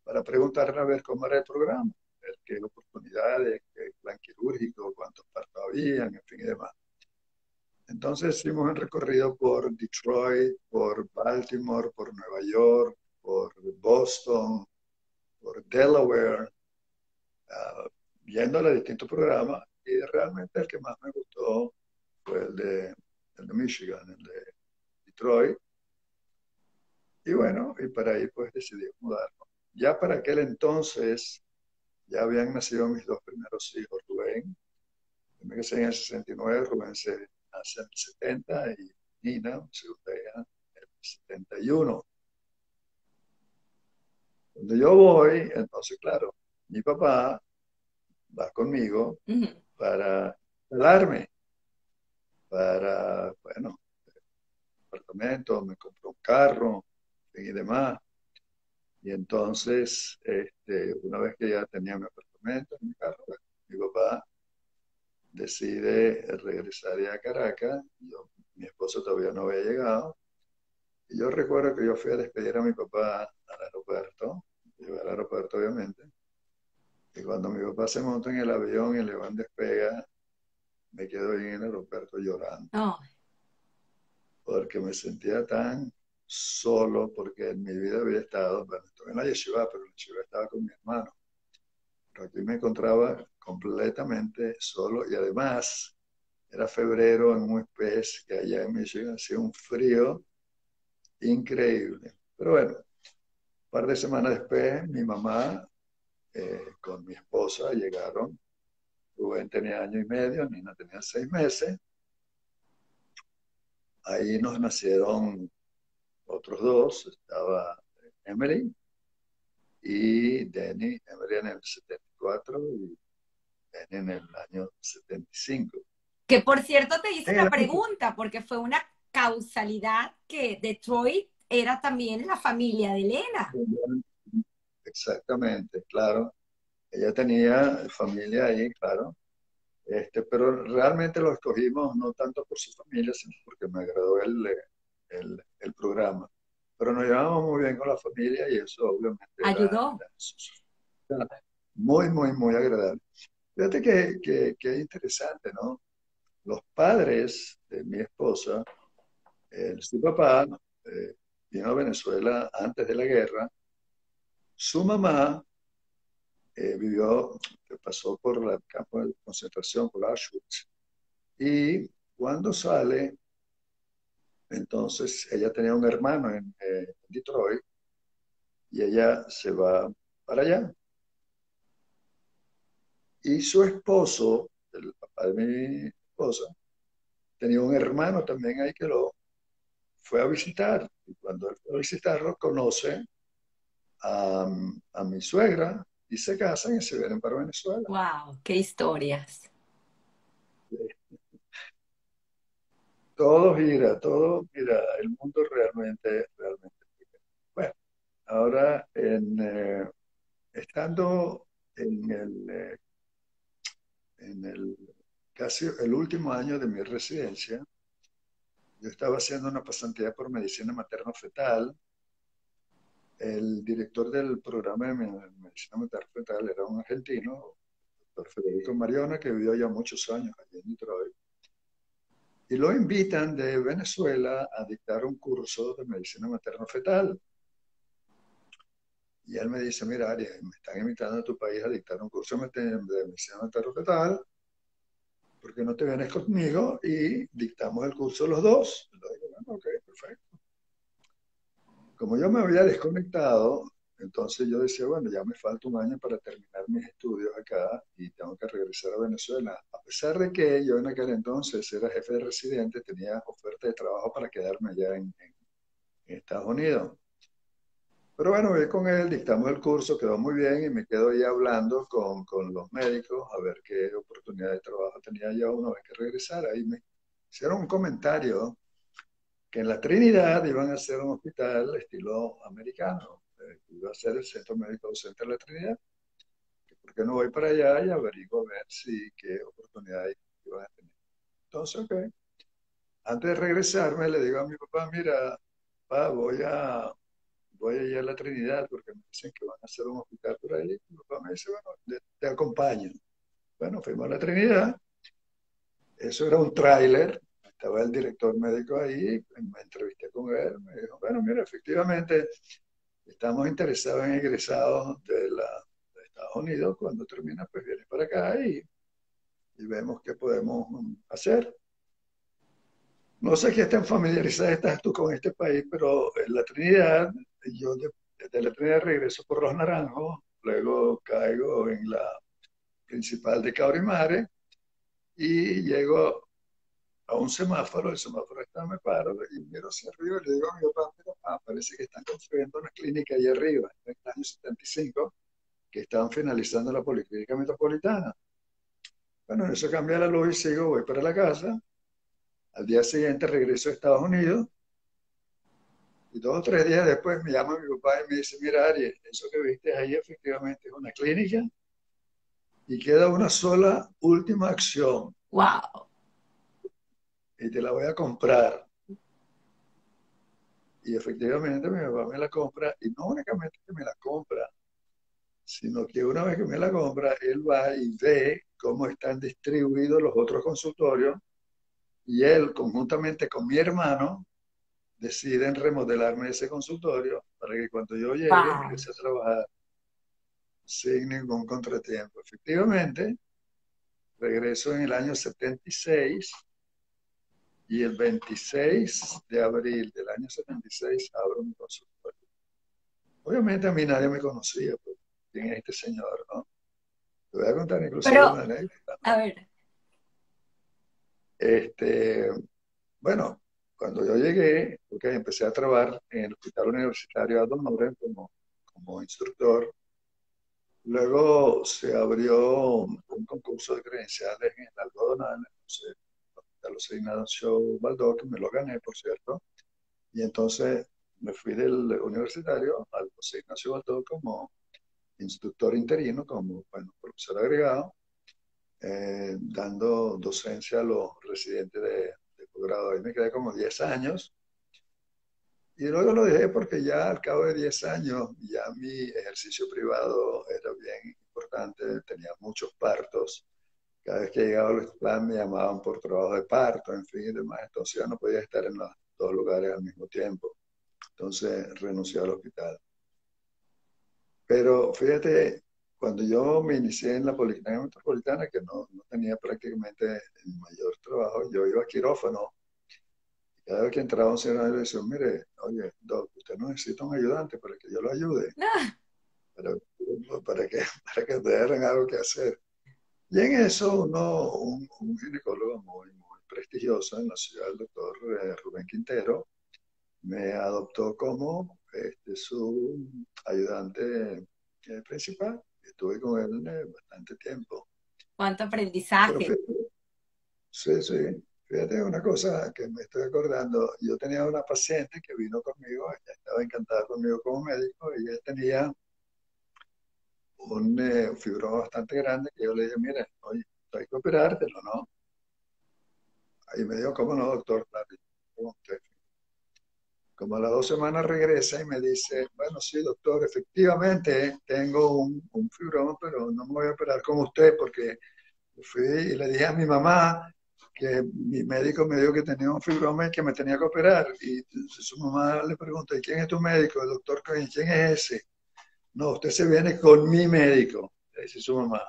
para preguntarle a ver cómo era el programa, ver qué oportunidades, qué plan quirúrgico, cuántos partos habían, en fin y demás. Entonces hicimos un recorrido por Detroit, por Baltimore, por Nueva York, por Boston, por Delaware, uh, viendo los distintos programas, y realmente el que más me gustó fue el de, el de Michigan, el de Detroit. Y bueno, y para ahí pues decidí mudarnos. Ya para aquel entonces, ya habían nacido mis dos primeros hijos, Rubén, yo me casé en el sesenta y nueve, Rubén se nace en el setenta, y Nina, mi segunda hija, en el setenta y uno. Cuando yo voy, entonces, claro, mi papá va conmigo uh-huh. para instalarme, para, bueno, apartamento, me compró un carro y demás. Y entonces, este, una vez que ya tenía mi apartamento, mi carro, mi papá decide regresar ya a Caracas. Yo, mi esposo todavía no había llegado. Y yo recuerdo que yo fui a despedir a mi papá al aeropuerto, yo al aeropuerto obviamente, y cuando mi papá se monta en el avión y le van despega, me quedo ahí en el aeropuerto llorando. Oh. Porque me sentía tan solo, porque en mi vida había estado, bueno, estuve en la Yeshiva, pero en la Yeshiva estaba con mi hermano. Pero aquí me encontraba completamente solo y además era febrero en un espés que allá en Michigan hacía un frío increíble. Pero bueno, un par de semanas después mi mamá eh, con mi esposa llegaron. Rubén tenía año y medio, Nina tenía seis meses. Ahí nos nacieron otros dos, estaba Emily y Denny. Emily en el setenta y cuatro y Denny en el año setenta y cinco. Que por cierto te hice la pregunta, porque fue una causalidad que Detroit era también la familia de Elena. Exactamente, claro. Ella tenía familia ahí, claro. Este, pero realmente lo escogimos no tanto por su familia, sino porque me agradó el, el, el programa. Pero nos llevamos muy bien con la familia y eso obviamente... ¿Ayudó? Era, era muy, muy, muy agradable. Fíjate que, que, que es interesante, ¿no? Los padres de mi esposa, eh, su papá eh, vino a Venezuela antes de la guerra. Su mamá eh, vivió, pasó por el campo de concentración, por Auschwitz. Y cuando sale, entonces ella tenía un hermano en, eh, en Detroit y ella se va para allá. Y su esposo, el papá de mi esposa, tenía un hermano también ahí que lo fue a visitar. Y cuando él fue a visitarlo, conoce a, a mi suegra y se casan y se vienen para Venezuela. ¡Wow! ¡Qué historias! Todo gira, todo, mira, el mundo realmente, realmente. Bueno, ahora, en, eh, estando en el, eh, en el casi el último año de mi residencia, yo estaba haciendo una pasantía por medicina materno-fetal. El director del programa de medicina materno-fetal era un argentino, doctor Federico Mariona, que vivió ya muchos años allí en Detroit. Y lo invitan de Venezuela a dictar un curso de medicina materno-fetal. Y él me dice, mira, Ari, me están invitando a tu país a dictar un curso de medicina materno-fetal. ¿Por qué no te vienes conmigo y dictamos el curso los dos? Y le digo, bueno, ok, perfecto. Como yo me había desconectado, entonces yo decía, bueno, ya me falta un año para terminar mis estudios acá y tengo que regresar a Venezuela. A pesar de que yo en aquel entonces era jefe de residente, tenía oferta de trabajo para quedarme allá en, en, en Estados Unidos. Pero bueno, voy con él, dictamos el curso, quedó muy bien y me quedo ahí hablando con, con los médicos a ver qué oportunidad de trabajo tenía yo una vez que regresara. Y me hicieron un comentario que en la Trinidad iban a hacer un hospital estilo americano, eh, iba a ser el Centro Médico Docente de la Trinidad. ¿Por qué no voy para allá y averiguo a ver si qué oportunidad iban a tener? Entonces, ok. Antes de regresarme le digo a mi papá, mira, papá, voy a... voy allá a la Trinidad porque me dicen que van a hacer un hospital por ahí. Mi papá me dice, bueno, te acompaño. Bueno, fuimos a la Trinidad. Eso era un tráiler. Estaba el director médico ahí, me entrevisté con él. Me dijo, bueno, mira, efectivamente, estamos interesados en egresados de, la, de Estados Unidos. Cuando termina, pues vienes para acá y, y vemos qué podemos hacer. No sé qué tan familiarizada estás tú con este país, pero en la Trinidad... Yo de, de la Trinidad regreso por Los Naranjos, luego caigo en la principal de Caurimare y llego a un semáforo, el semáforo está, me paro y miro hacia arriba y le digo a mi papá, ah, parece que están construyendo una clínica allá arriba, en el año setenta y cinco, que estaban finalizando la policlínica metropolitana. Bueno, en eso cambia la luz y sigo, voy para la casa, al día siguiente regreso a Estados Unidos. Y dos o tres días después me llama mi papá y me dice, mira Ari, eso que viste ahí efectivamente es una clínica y queda una sola última acción. ¡Wow! Y te la voy a comprar. Y efectivamente mi papá me la compra y no únicamente que me la compra, sino que una vez que me la compra, él va y ve cómo están distribuidos los otros consultorios y él, conjuntamente con mi hermano, deciden remodelarme ese consultorio para que cuando yo llegue, wow, empiece a trabajar sin ningún contratiempo. Efectivamente, regreso en el año setenta y seis y el veintiséis de abril del año setenta y seis abro mi consultorio. Obviamente a mí nadie me conocía, pero ¿quién es este señor, no? Te voy a contar incluso una anécdota, ¿no? A ver. Este, bueno, cuando yo llegué, okay, empecé a trabajar en el Hospital Universitario Ad Honorem como, como instructor. Luego se abrió un concurso de credenciales en el Algodonal, entonces el Hospital José Ignacio Baldó, que me lo gané, por cierto. Y entonces me fui del universitario al José Ignacio Baldó como instructor interino, como bueno, profesor agregado, eh, dando docencia a los residentes de, de posgrado. Ahí me quedé como diez años. Y luego lo dejé porque ya al cabo de diez años, ya mi ejercicio privado era bien importante, tenía muchos partos. Cada vez que llegaba al hospital me llamaban por trabajo de parto, en fin, y demás. Entonces ya no podía estar en los dos lugares al mismo tiempo. Entonces renuncié al hospital. Pero fíjate, cuando yo me inicié en la Politécnica Metropolitana, que no, no tenía prácticamente el mayor trabajo, yo iba a quirófano. Cada vez que entraba un señor le decía, mire, oye, doc, usted no necesita un ayudante para que yo lo ayude. No. Para, para, que, para que te den algo que hacer. Y en eso uno, un, un ginecólogo muy, muy prestigioso en la ciudad, el doctor eh, Rubén Quintero, me adoptó como este, su ayudante eh, principal. Estuve con él eh, bastante tiempo. ¿Cuánto aprendizaje? Pero, sí, sí. Fíjate una cosa que me estoy acordando. Yo tenía una paciente que vino conmigo, ella estaba encantada conmigo como médico, y ella tenía un eh, fibroma bastante grande, que yo le dije, mira, oye, hay que operártelo, ¿no? Ahí me dijo, ¿cómo no, doctor? Como a las dos semanas regresa y me dice, bueno, sí, doctor, efectivamente tengo un, un fibroma, pero no me voy a operar con usted, porque fui y le dije a mi mamá que mi médico me dijo que tenía un fibroma y que me tenía que operar. Y su mamá le pregunta, ¿y quién es tu médico? El doctor, ¿quién es ese? No, usted se viene con mi médico, le dice su mamá.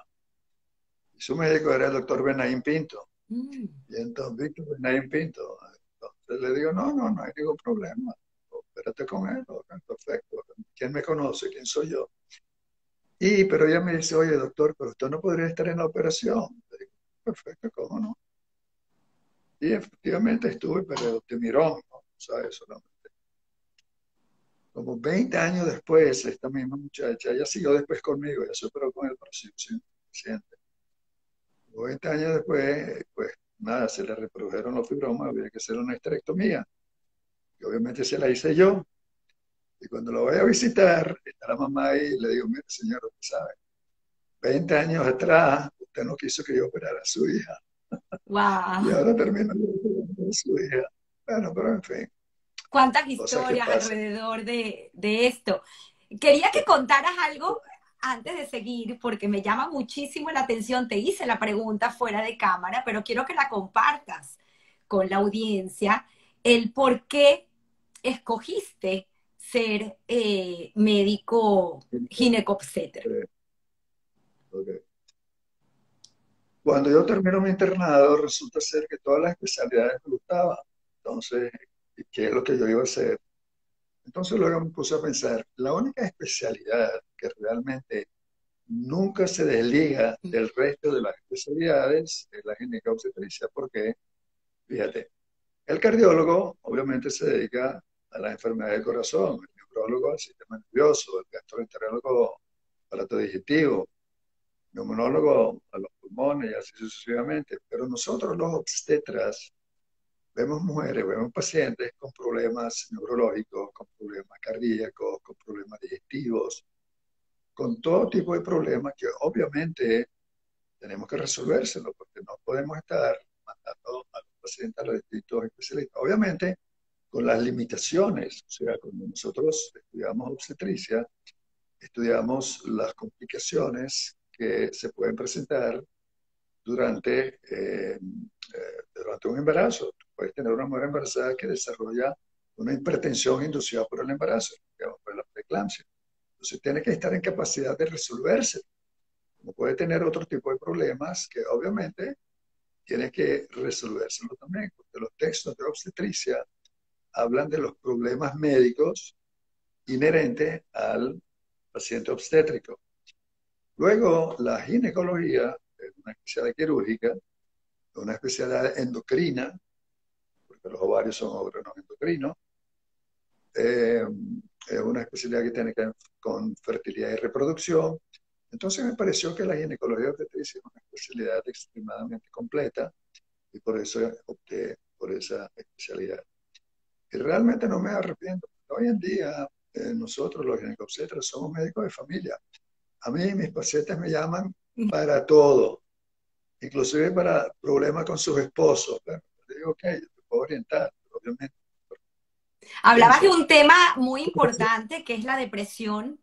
Y su médico era el doctor Benaín Pinto. Mm. Y entonces, Víctor Benaín Pinto. Entonces le digo, no, no, no hay ningún problema. Opérate con él, perfecto. ¿Quién me conoce? ¿Quién soy yo? Y, pero ella me dice, oye, doctor, pero usted no podría estar en la operación. Le digo, perfecto, ¿cómo no? Y efectivamente estuve, pero te miró, ¿no? ¿Sabes? Solamente. Como veinte años después, esta misma muchacha, ella siguió después conmigo, ella se operó con el paciente. veinte años después, pues nada, se le reprodujeron los fibromas, había que hacer una histerectomía. Y obviamente se la hice yo. Y cuando la voy a visitar, está la mamá ahí y le digo, mire señora, ¿sabe? veinte años atrás, usted no quiso que yo operara a su hija. Wow. Y ahora termino de su hija. Bueno, pero en fin. Cuántas historias alrededor de, de esto. Quería que contaras algo antes de seguir, porque me llama muchísimo la atención. Te hice la pregunta fuera de cámara, pero quiero que la compartas con la audiencia. El por qué escogiste ser eh, médico ginecobstetra. Ok. Cuando yo termino mi internado, resulta ser que todas las especialidades me gustaban. Entonces, ¿qué es lo que yo iba a hacer? Entonces luego me puse a pensar, la única especialidad que realmente nunca se desliga del resto de las especialidades es la ginecobstetricia, porque, fíjate, el cardiólogo obviamente se dedica a las enfermedades del corazón, el neurólogo al sistema nervioso, el gastroenterólogo al aparato digestivo, neumonólogo a los pulmones y así sucesivamente, pero nosotros los obstetras vemos mujeres, vemos pacientes con problemas neurológicos, con problemas cardíacos, con problemas digestivos, con todo tipo de problemas que obviamente tenemos que resolvérselo porque no podemos estar mandando a los pacientes a los distintos especialistas. Obviamente con las limitaciones, o sea, cuando nosotros estudiamos obstetricia, estudiamos las complicaciones que se pueden presentar durante, eh, eh, durante un embarazo. Tú puedes tener una mujer embarazada que desarrolla una hipertensión inducida por el embarazo, digamos, por la preeclampsia. Entonces tiene que estar en capacidad de resolverse. Como puede tener otro tipo de problemas que obviamente tiene que resolvérselo también, porque los textos de obstetricia hablan de los problemas médicos inherentes al paciente obstétrico. Luego, la ginecología es una especialidad quirúrgica, una especialidad endocrina, porque los ovarios son órganos endocrinos, eh, es una especialidad que tiene que ver con fertilidad y reproducción. Entonces me pareció que la ginecología obstetricia es una especialidad extremadamente completa y por eso opté por esa especialidad. Y realmente no me arrepiento. Hoy en día eh, nosotros los ginecobstetras somos médicos de familia. A mí mis pacientes me llaman para todo, inclusive para problemas con sus esposos. Bueno, les digo, ok, yo te puedo orientar, obviamente. Hablabas de un tema muy importante que es la depresión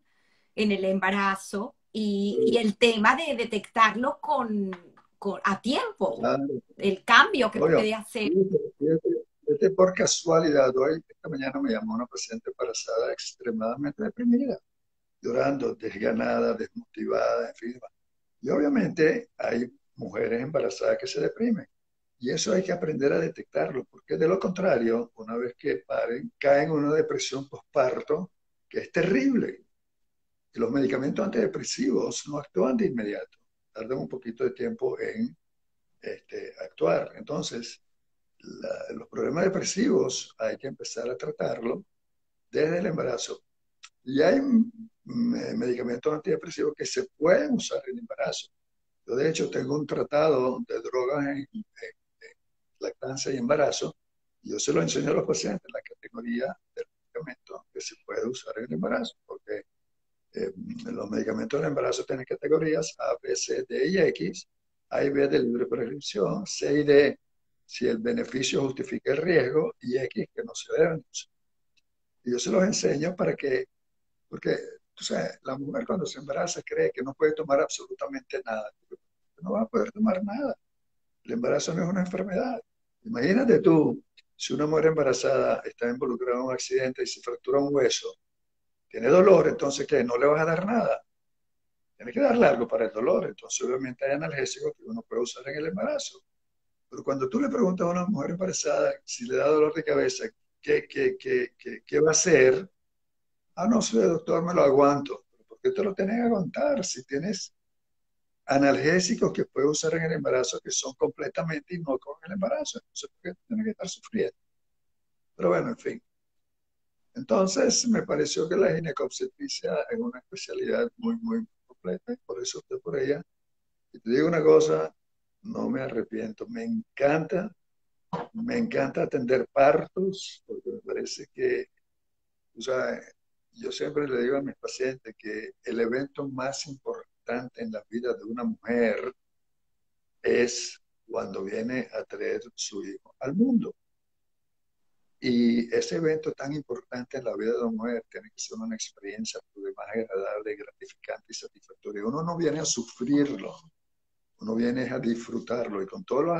en el embarazo y, y el tema de detectarlo con, con, a tiempo, claro. El cambio que puede hacer. Fíjate, fíjate, por casualidad, hoy, esta mañana me llamó una paciente embarazada extremadamente deprimida, llorando, desganada, desmotivada, en fin. Y obviamente hay mujeres embarazadas que se deprimen. Y eso hay que aprender a detectarlo, porque de lo contrario, una vez que paren, caen en una depresión posparto que es terrible. Y los medicamentos antidepresivos no actúan de inmediato, tardan un poquito de tiempo en este, actuar. Entonces, la, los problemas depresivos hay que empezar a tratarlo desde el embarazo. Y hay medicamentos antidepresivos que se pueden usar en el embarazo. Yo, de hecho, tengo un tratado de drogas en, en lactancia y embarazo, y yo se lo enseño a los pacientes, la categoría del medicamento que se puede usar en el embarazo, porque eh, los medicamentos del embarazo tienen categorías A, B, C, D y X, A y B de libre prescripción, C y D si el beneficio justifica el riesgo, y X que no se deben usar. Y yo se los enseño para que, porque tú sabes, la mujer cuando se embaraza cree que no puede tomar absolutamente nada, no va a poder tomar nada. El embarazo no es una enfermedad. Imagínate tú, si una mujer embarazada está involucrada en un accidente y se fractura un hueso, tiene dolor, entonces ¿qué? No le vas a dar nada. Tiene que darle algo para el dolor. Entonces obviamente hay analgésicos que uno puede usar en el embarazo. Pero cuando tú le preguntas a una mujer embarazada si le da dolor de cabeza, ¿qué, qué, qué, qué, qué va a hacer? Ah, no sé, doctor, me lo aguanto. ¿Por qué te lo tienes que aguantar si tienes analgésicos que puede usar en el embarazo que son completamente inocuos en el embarazo? Entonces, ¿por qué tiene que estar sufriendo? Pero bueno, en fin. Entonces, me pareció que la ginecobstetricia es una especialidad muy, muy completa, y por eso opté por ella. Y te digo una cosa, no me arrepiento. Me encanta, me encanta atender partos, porque me parece que, o sea, yo siempre le digo a mis pacientes que el evento más importante en la vida de una mujer es cuando viene a traer su hijo al mundo. Y ese evento tan importante en la vida de una mujer tiene que ser una experiencia más agradable, gratificante y satisfactoria. Uno no viene a sufrirlo, uno viene a disfrutarlo. Y con todos los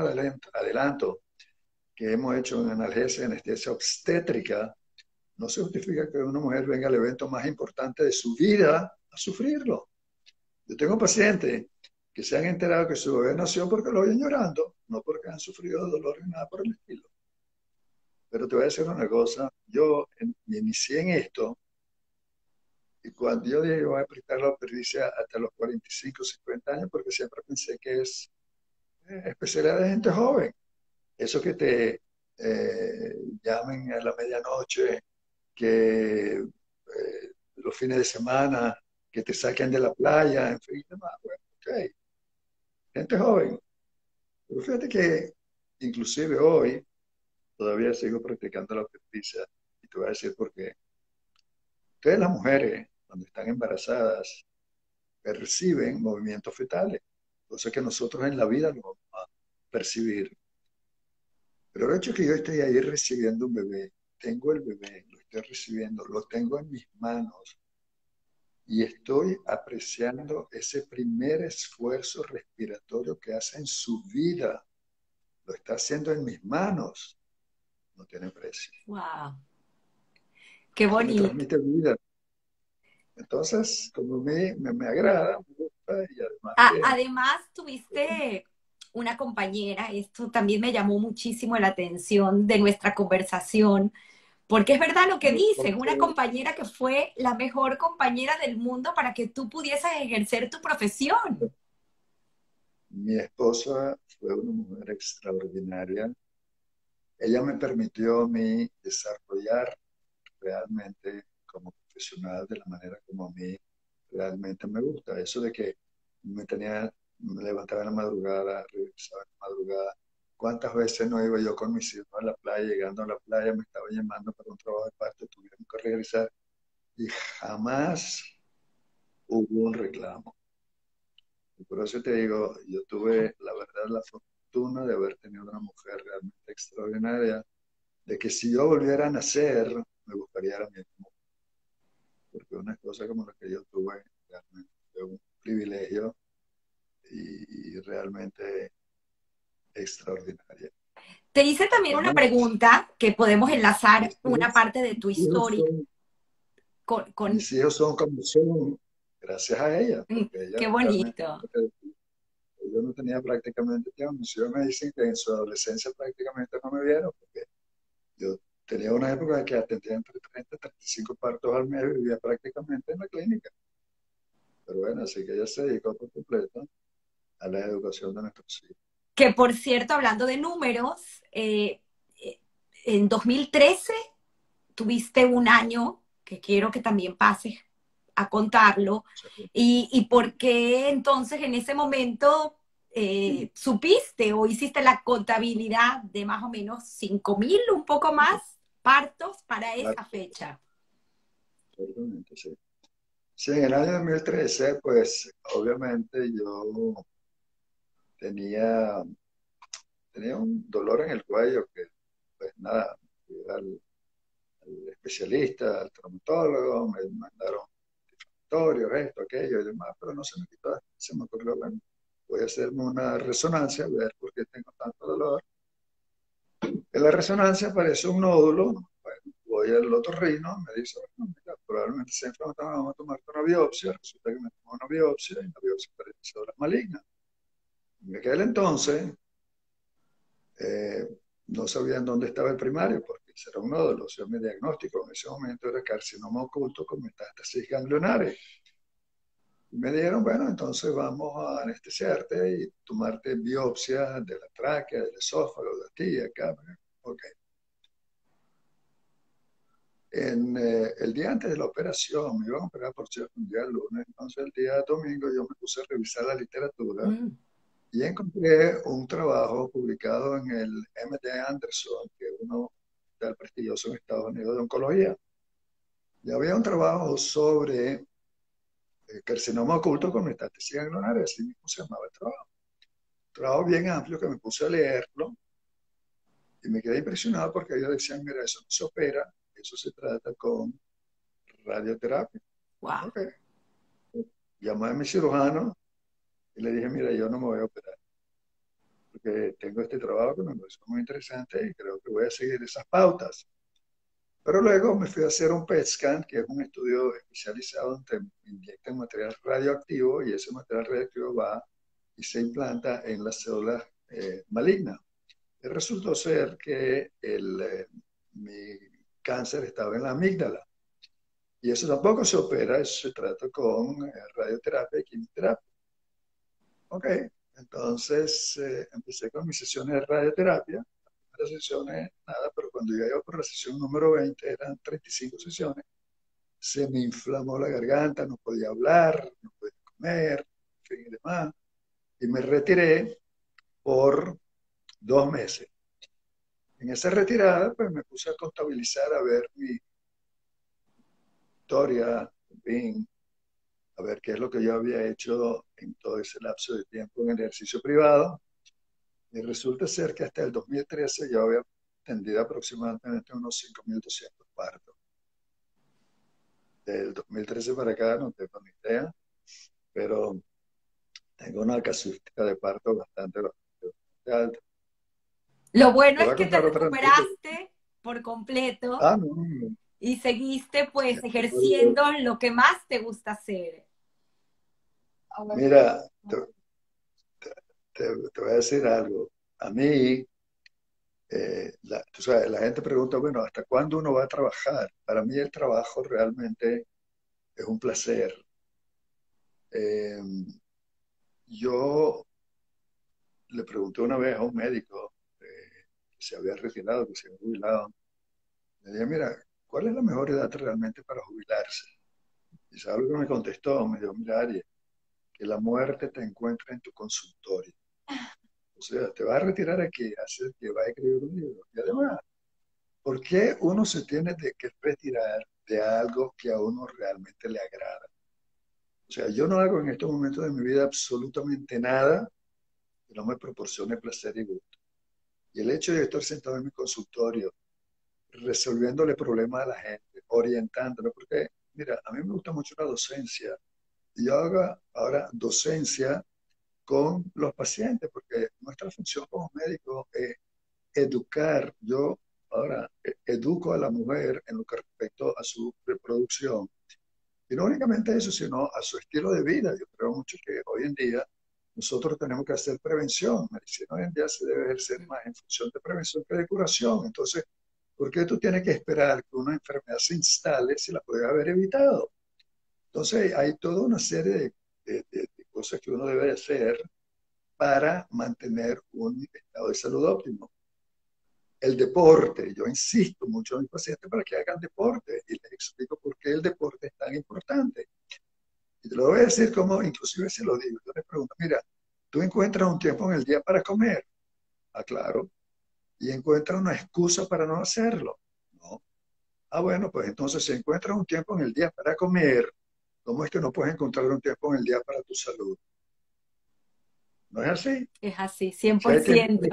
adelantos que hemos hecho en analgesia, anestesia obstétrica, no se justifica que una mujer venga al evento más importante de su vida a sufrirlo. Yo tengo pacientes que se han enterado que su bebé nació porque lo oyen llorando, no porque han sufrido dolor ni nada por el estilo. Pero te voy a decir una cosa, yo me inicié en esto y cuando yo dije voy a aplicar la obstetricia hasta los cuarenta y cinco, cincuenta años, porque siempre pensé que es eh, especialidad de gente joven. Eso que te eh, llamen a la medianoche, que eh, los fines de semana, que te saquen de la playa, en fin, demás. Bueno, ok. Gente joven. Pero fíjate que, inclusive hoy, todavía sigo practicando la obstetricia, y te voy a decir por qué. Ustedes, las mujeres, cuando están embarazadas, perciben movimientos fetales, cosas que nosotros en la vida no vamos a percibir. Pero el hecho es que yo estoy ahí recibiendo un bebé, tengo el bebé, lo estoy recibiendo, lo tengo en mis manos, y estoy apreciando ese primer esfuerzo respiratorio que hace en su vida. Lo está haciendo en mis manos. No tiene precio. ¡Wow! ¡Qué bonito! Me transmite vida. Entonces, como me, me, me agrada, me gusta y además... Ah, que, además, tuviste una compañera, esto también me llamó muchísimo la atención de nuestra conversación, porque es verdad lo que dices, una compañera que fue la mejor compañera del mundo para que tú pudieses ejercer tu profesión. Mi esposa fue una mujer extraordinaria. Ella me permitió a mí desarrollar realmente como profesional de la manera como a mí realmente me gusta. Eso de que me tenía... me levantaba en la madrugada, regresaba en la madrugada. ¿Cuántas veces no iba yo con mis hijos a la playa? Llegando a la playa me estaba llamando para un trabajo de parte, tuvieron que regresar. Y jamás hubo un reclamo. Y por eso te digo, yo tuve la verdad la fortuna de haber tenido una mujer realmente extraordinaria, de que si yo volviera a nacer, me buscaría a la misma. Porque una cosa como la que yo tuve realmente fue un privilegio y realmente extraordinaria. Te hice también una pregunta que podemos enlazar una parte de tu historia. Con, con... Mis hijos son como son, gracias a ella. Mm, ella qué bonito. Yo no tenía prácticamente tiempo. Mis hijos me dicen que en su adolescencia prácticamente no me vieron, porque yo tenía una época en que atendía entre treinta y treinta y cinco partos al mes, vivía prácticamente en la clínica. Pero bueno, así que ella se dedicó por completo a la educación de nuestros hijos. Que por cierto, hablando de números, eh, en dos mil trece tuviste un año que quiero que también pases a contarlo. Sí. Y, y por qué entonces en ese momento eh, sí. supiste o hiciste la contabilidad de más o menos cinco mil, un poco más, partos para esa claro. fecha. Totalmente, sí. Sí, en el año dos mil trece, pues, obviamente yo tenía, tenía un dolor en el cuello que, pues nada, fui al, al especialista, al traumatólogo, me mandaron antiinflamatorios, esto, aquello y demás, pero no se me quitó, se me ocurrió, bueno, voy a hacerme una resonancia, a ver por qué tengo tanto dolor. En la resonancia aparece un nódulo. Voy al otorrino, me dice, bueno, mira, probablemente se inflamó, vamos a tomarte una biopsia. Resulta que me tomó una biopsia y una biopsia parecía maligna. En aquel entonces, eh, no sabían dónde estaba el primario, porque era un nódulo. O sea, mi diagnóstico en ese momento era carcinoma oculto con metástasis ganglionares. Y me dijeron, bueno, entonces vamos a anestesiarte y tomarte biopsia de la tráquea, del esófago, de ti, acá. Ok. En, eh, el día antes de la operación, me iban a operar por cierto un día lunes, entonces el día domingo yo me puse a revisar la literatura mm. y encontré un trabajo publicado en el M D Anderson, que es un hospital prestigioso en Estados Unidos de oncología. Y había un trabajo sobre eh, carcinoma oculto con metástasis ganglionares, así mismo se llamaba el trabajo. Un trabajo bien amplio que me puse a leerlo y me quedé impresionado porque ellos decían, mira, eso no se opera, eso se trata con radioterapia. Wow. Okay. Llamé a mi cirujano y le dije, mira, yo no me voy a operar, porque tengo este trabajo que me parece muy interesante y creo que voy a seguir esas pautas. Pero luego me fui a hacer un P E T scan, que es un estudio especializado donde te inyectan material radioactivo y ese material radioactivo va y se implanta en las células eh, malignas. Y resultó ser que el, eh, mi cáncer estaba en la amígdala. Y eso tampoco se opera, eso se trata con eh, radioterapia y quimioterapia. Ok, entonces eh, empecé con mis sesiones de radioterapia. Las primeras sesiones, nada, pero cuando yo iba por la sesión número veinte, eran treinta y cinco sesiones, se me inflamó la garganta, no podía hablar, no podía comer, en fin y demás. Y me retiré por dos meses. En esa retirada, pues me puse a contabilizar, a ver mi historia, en fin, a ver qué es lo que yo había hecho en todo ese lapso de tiempo en el ejercicio privado. Y resulta ser que hasta el dos mil trece yo había atendido aproximadamente unos cinco mil doscientos partos. del dos mil trece para acá, no tengo ni idea, pero tengo una casuística de parto bastante, bastante alta. Lo bueno es que te recuperaste por completo ah, no, no, no. y seguiste pues ejerciendo lo que más te gusta hacer. Mira, te, te, te voy a decir algo. A mí, eh, la, tú sabes, la gente pregunta, bueno, ¿hasta cuándo uno va a trabajar? Para mí el trabajo realmente es un placer. Eh, yo le pregunté una vez a un médico eh, que se había retirado, que se había jubilado. Le dije, mira, ¿cuál es la mejor edad realmente para jubilarse? Y sabe lo que me contestó, me dijo, mira, Ari, que la muerte te encuentra en tu consultorio. O sea, te vas a retirar aquí, hacer que vas a escribir un libro. Y además, ¿por qué uno se tiene de que retirar de algo que a uno realmente le agrada? O sea, yo no hago en estos momentos de mi vida absolutamente nada que no me proporcione placer y gusto. Y el hecho de estar sentado en mi consultorio, resolviéndole problemas a la gente, orientándole, porque, mira, a mí me gusta mucho la docencia, y yo hago ahora docencia con los pacientes, porque nuestra función como médicos es educar. Yo ahora educo a la mujer en lo que respecta a su reproducción, y no únicamente eso, sino a su estilo de vida. Yo creo mucho que hoy en día nosotros tenemos que hacer prevención. Medicina hoy en día se debe ejercer más en función de prevención que de curación. Entonces, ¿por qué tú tienes que esperar que una enfermedad se instale si la puedes haber evitado? Entonces, hay toda una serie de, de, de, de cosas que uno debe hacer para mantener un estado de salud óptimo. El deporte, yo insisto mucho a mis pacientes para que hagan deporte, y les explico por qué el deporte es tan importante. Y te lo voy a decir como, inclusive se lo digo, yo les pregunto, mira, ¿tú encuentras un tiempo en el día para comer? Ah, claro. ¿Y encuentras una excusa para no hacerlo? No. Ah, bueno, pues entonces, si encuentras un tiempo en el día para comer, ¿cómo es que no puedes encontrar un tiempo en el día para tu salud? ¿No es así? Es así, cien por ciento.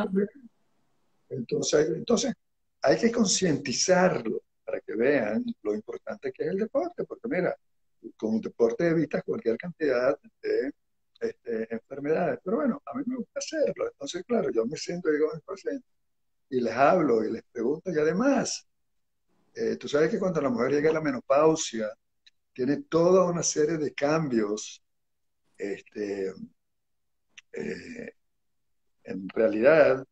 Entonces, entonces hay que concientizarlo para que vean lo importante que es el deporte, porque mira, con un deporte evitas cualquier cantidad de este, enfermedades. Pero bueno, a mí me gusta hacerlo. Entonces, claro, yo me siento, digo, a mis pacientes, y les hablo y les pregunto. Y además, eh, tú sabes que cuando la mujer llega a la menopausia, tiene toda una serie de cambios. Este, eh, en realidad,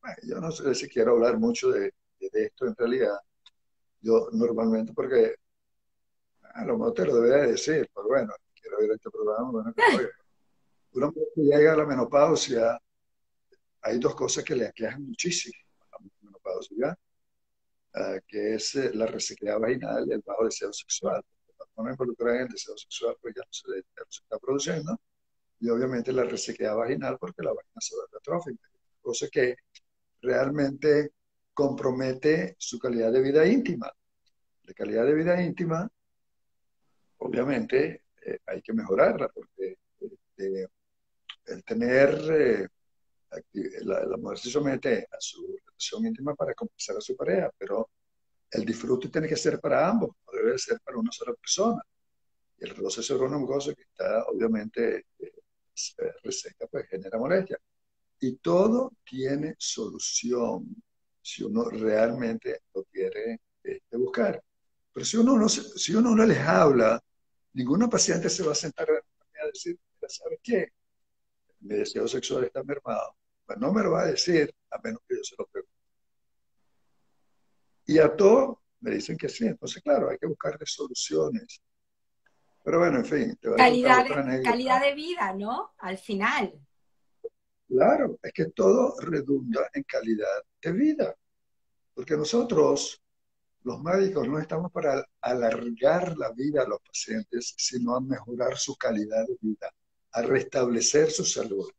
bueno, yo no sé si quiero hablar mucho de, de esto en realidad. Yo normalmente, porque a lo mejor te lo debería decir, pero bueno, quiero ver este programa. Bueno, que una mujer que llega a la menopausia, hay dos cosas que le aquejan muchísimo a la menopausia, uh, que es eh, la resequedad vaginal y el bajo deseo sexual. No involucra en el deseo sexual, pues ya no se, ya no se está produciendo, y obviamente la resequedad vaginal, porque la vagina se vuelve atrófica, cosa que realmente compromete su calidad de vida íntima. La calidad de vida íntima, obviamente, eh, hay que mejorarla, porque eh, el tener, eh, la, la mujer se somete a su relación íntima para compensar a su pareja, pero el disfrute tiene que ser para ambos, no debe ser para una sola persona. Y el roce sobre una mucosa que está obviamente eh, reseca, pues genera molestia. Y todo tiene solución si uno realmente lo quiere eh, buscar. Pero si uno, no, si uno no les habla, ninguna paciente se va a sentar a decir, ¿sabes qué? Mi deseo sexual está mermado. Pues no me lo va a decir a menos que yo se lo pregunte. Y a todo me dicen que sí. Entonces, claro, hay que buscarle soluciones. Pero bueno, en fin. Te voy a calidad, de, calidad de vida, ¿no? Al final. Claro, es que todo redunda en calidad de vida. Porque nosotros, los médicos, no estamos para alargar la vida a los pacientes, sino a mejorar su calidad de vida, a restablecer su salud.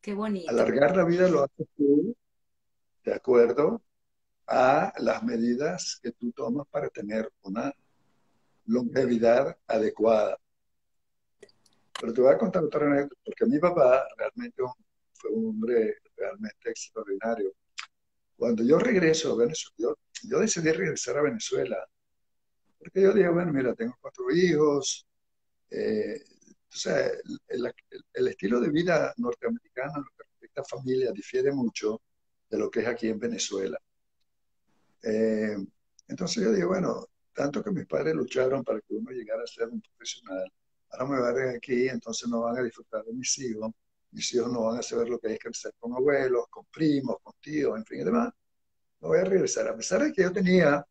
Qué bonito. Alargar la vida lo haces tú, ¿de acuerdo?, a las medidas que tú tomas para tener una longevidad adecuada. Pero te voy a contar otra anécdota, porque mi papá realmente fue un hombre realmente extraordinario. Cuando yo regreso a Venezuela, yo, yo decidí regresar a Venezuela Porque yo dije, bueno, mira, tengo cuatro hijos. Eh, o sea, el, el, el estilo de vida norteamericano en lo que respecta a familia difiere mucho de lo que es aquí en Venezuela. Eh, entonces yo dije, bueno, tanto que mis padres lucharon para que uno llegara a ser un profesional, ahora me van aquí, entonces no van a disfrutar de mis hijos, mis hijos no van a saber lo que es crecer con abuelos, con primos, con tíos, en fin y demás. No voy a regresar, a pesar de que yo tenía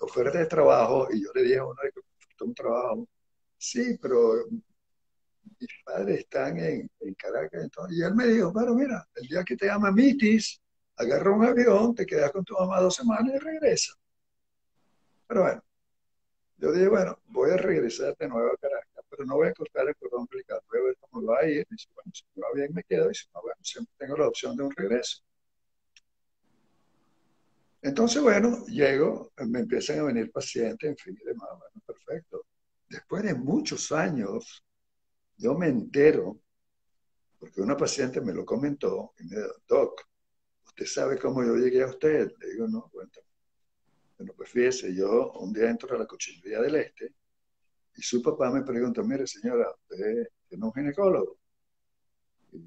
ofertas de trabajo, y yo le dije a uno que me ofreció un trabajo, sí, pero mis padres están en, en Caracas, entonces, y él me dijo, bueno, mira, el día que te llama Mitis, agarra un avión, te quedas con tu mamá dos semanas y regresa. Pero bueno, yo dije, bueno, voy a regresar de nuevo a Caracas, pero no voy a cortar el cordón umbilical, voy a ver cómo va a ir. Dice, bueno, si me va bien me quedo, y si no, bueno, siempre tengo la opción de un regreso. Entonces, bueno, llego, me empiezan a venir pacientes, en fin, y demás, bueno, perfecto. Después de muchos años, yo me entero, porque una paciente me lo comentó, y me dijo, Doc, ¿usted sabe cómo yo llegué a usted? Le digo, no, cuéntame. Bueno, pues fíjese, yo un día entro a la Colchonería del Este y su papá me pregunta, mire señora, ¿usted tiene un ginecólogo? Y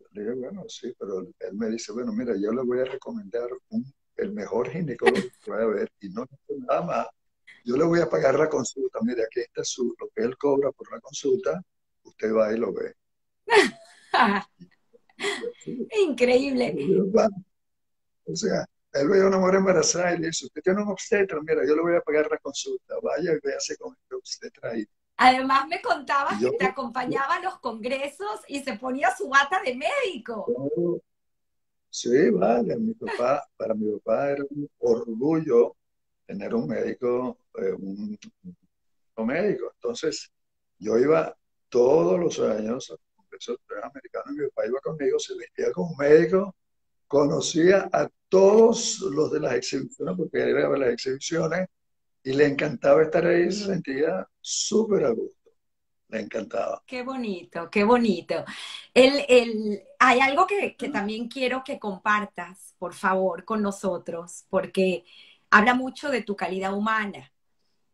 yo le digo, bueno, sí, pero él me dice, bueno, mira, yo le voy a recomendar un, el mejor ginecólogo que va a haber y no nada más. Yo le voy a pagar la consulta, mire, aquí está su, lo que él cobra por la consulta, usted va y lo ve. Increíble. O sea, él veía a una mujer embarazada y le dice, usted tiene un obstetra, mira, yo le voy a pagar la consulta, vaya y véase con el obstetra ahí. Además me contaba yo, que te acompañaba a los congresos y se ponía su bata de médico. Yo, sí, vale, mi papá, para mi papá era un orgullo tener un médico, eh, un, un médico. Entonces yo iba todos los años a los congresos americanos y mi papá iba conmigo, se vestía como un médico, conocía a todos los de las exhibiciones, porque él iba a las exhibiciones, y le encantaba estar ahí, se sentía súper a gusto, le encantaba. Qué bonito, qué bonito. El, el, hay algo que, que también quiero que compartas, por favor, con nosotros, porque habla mucho de tu calidad humana,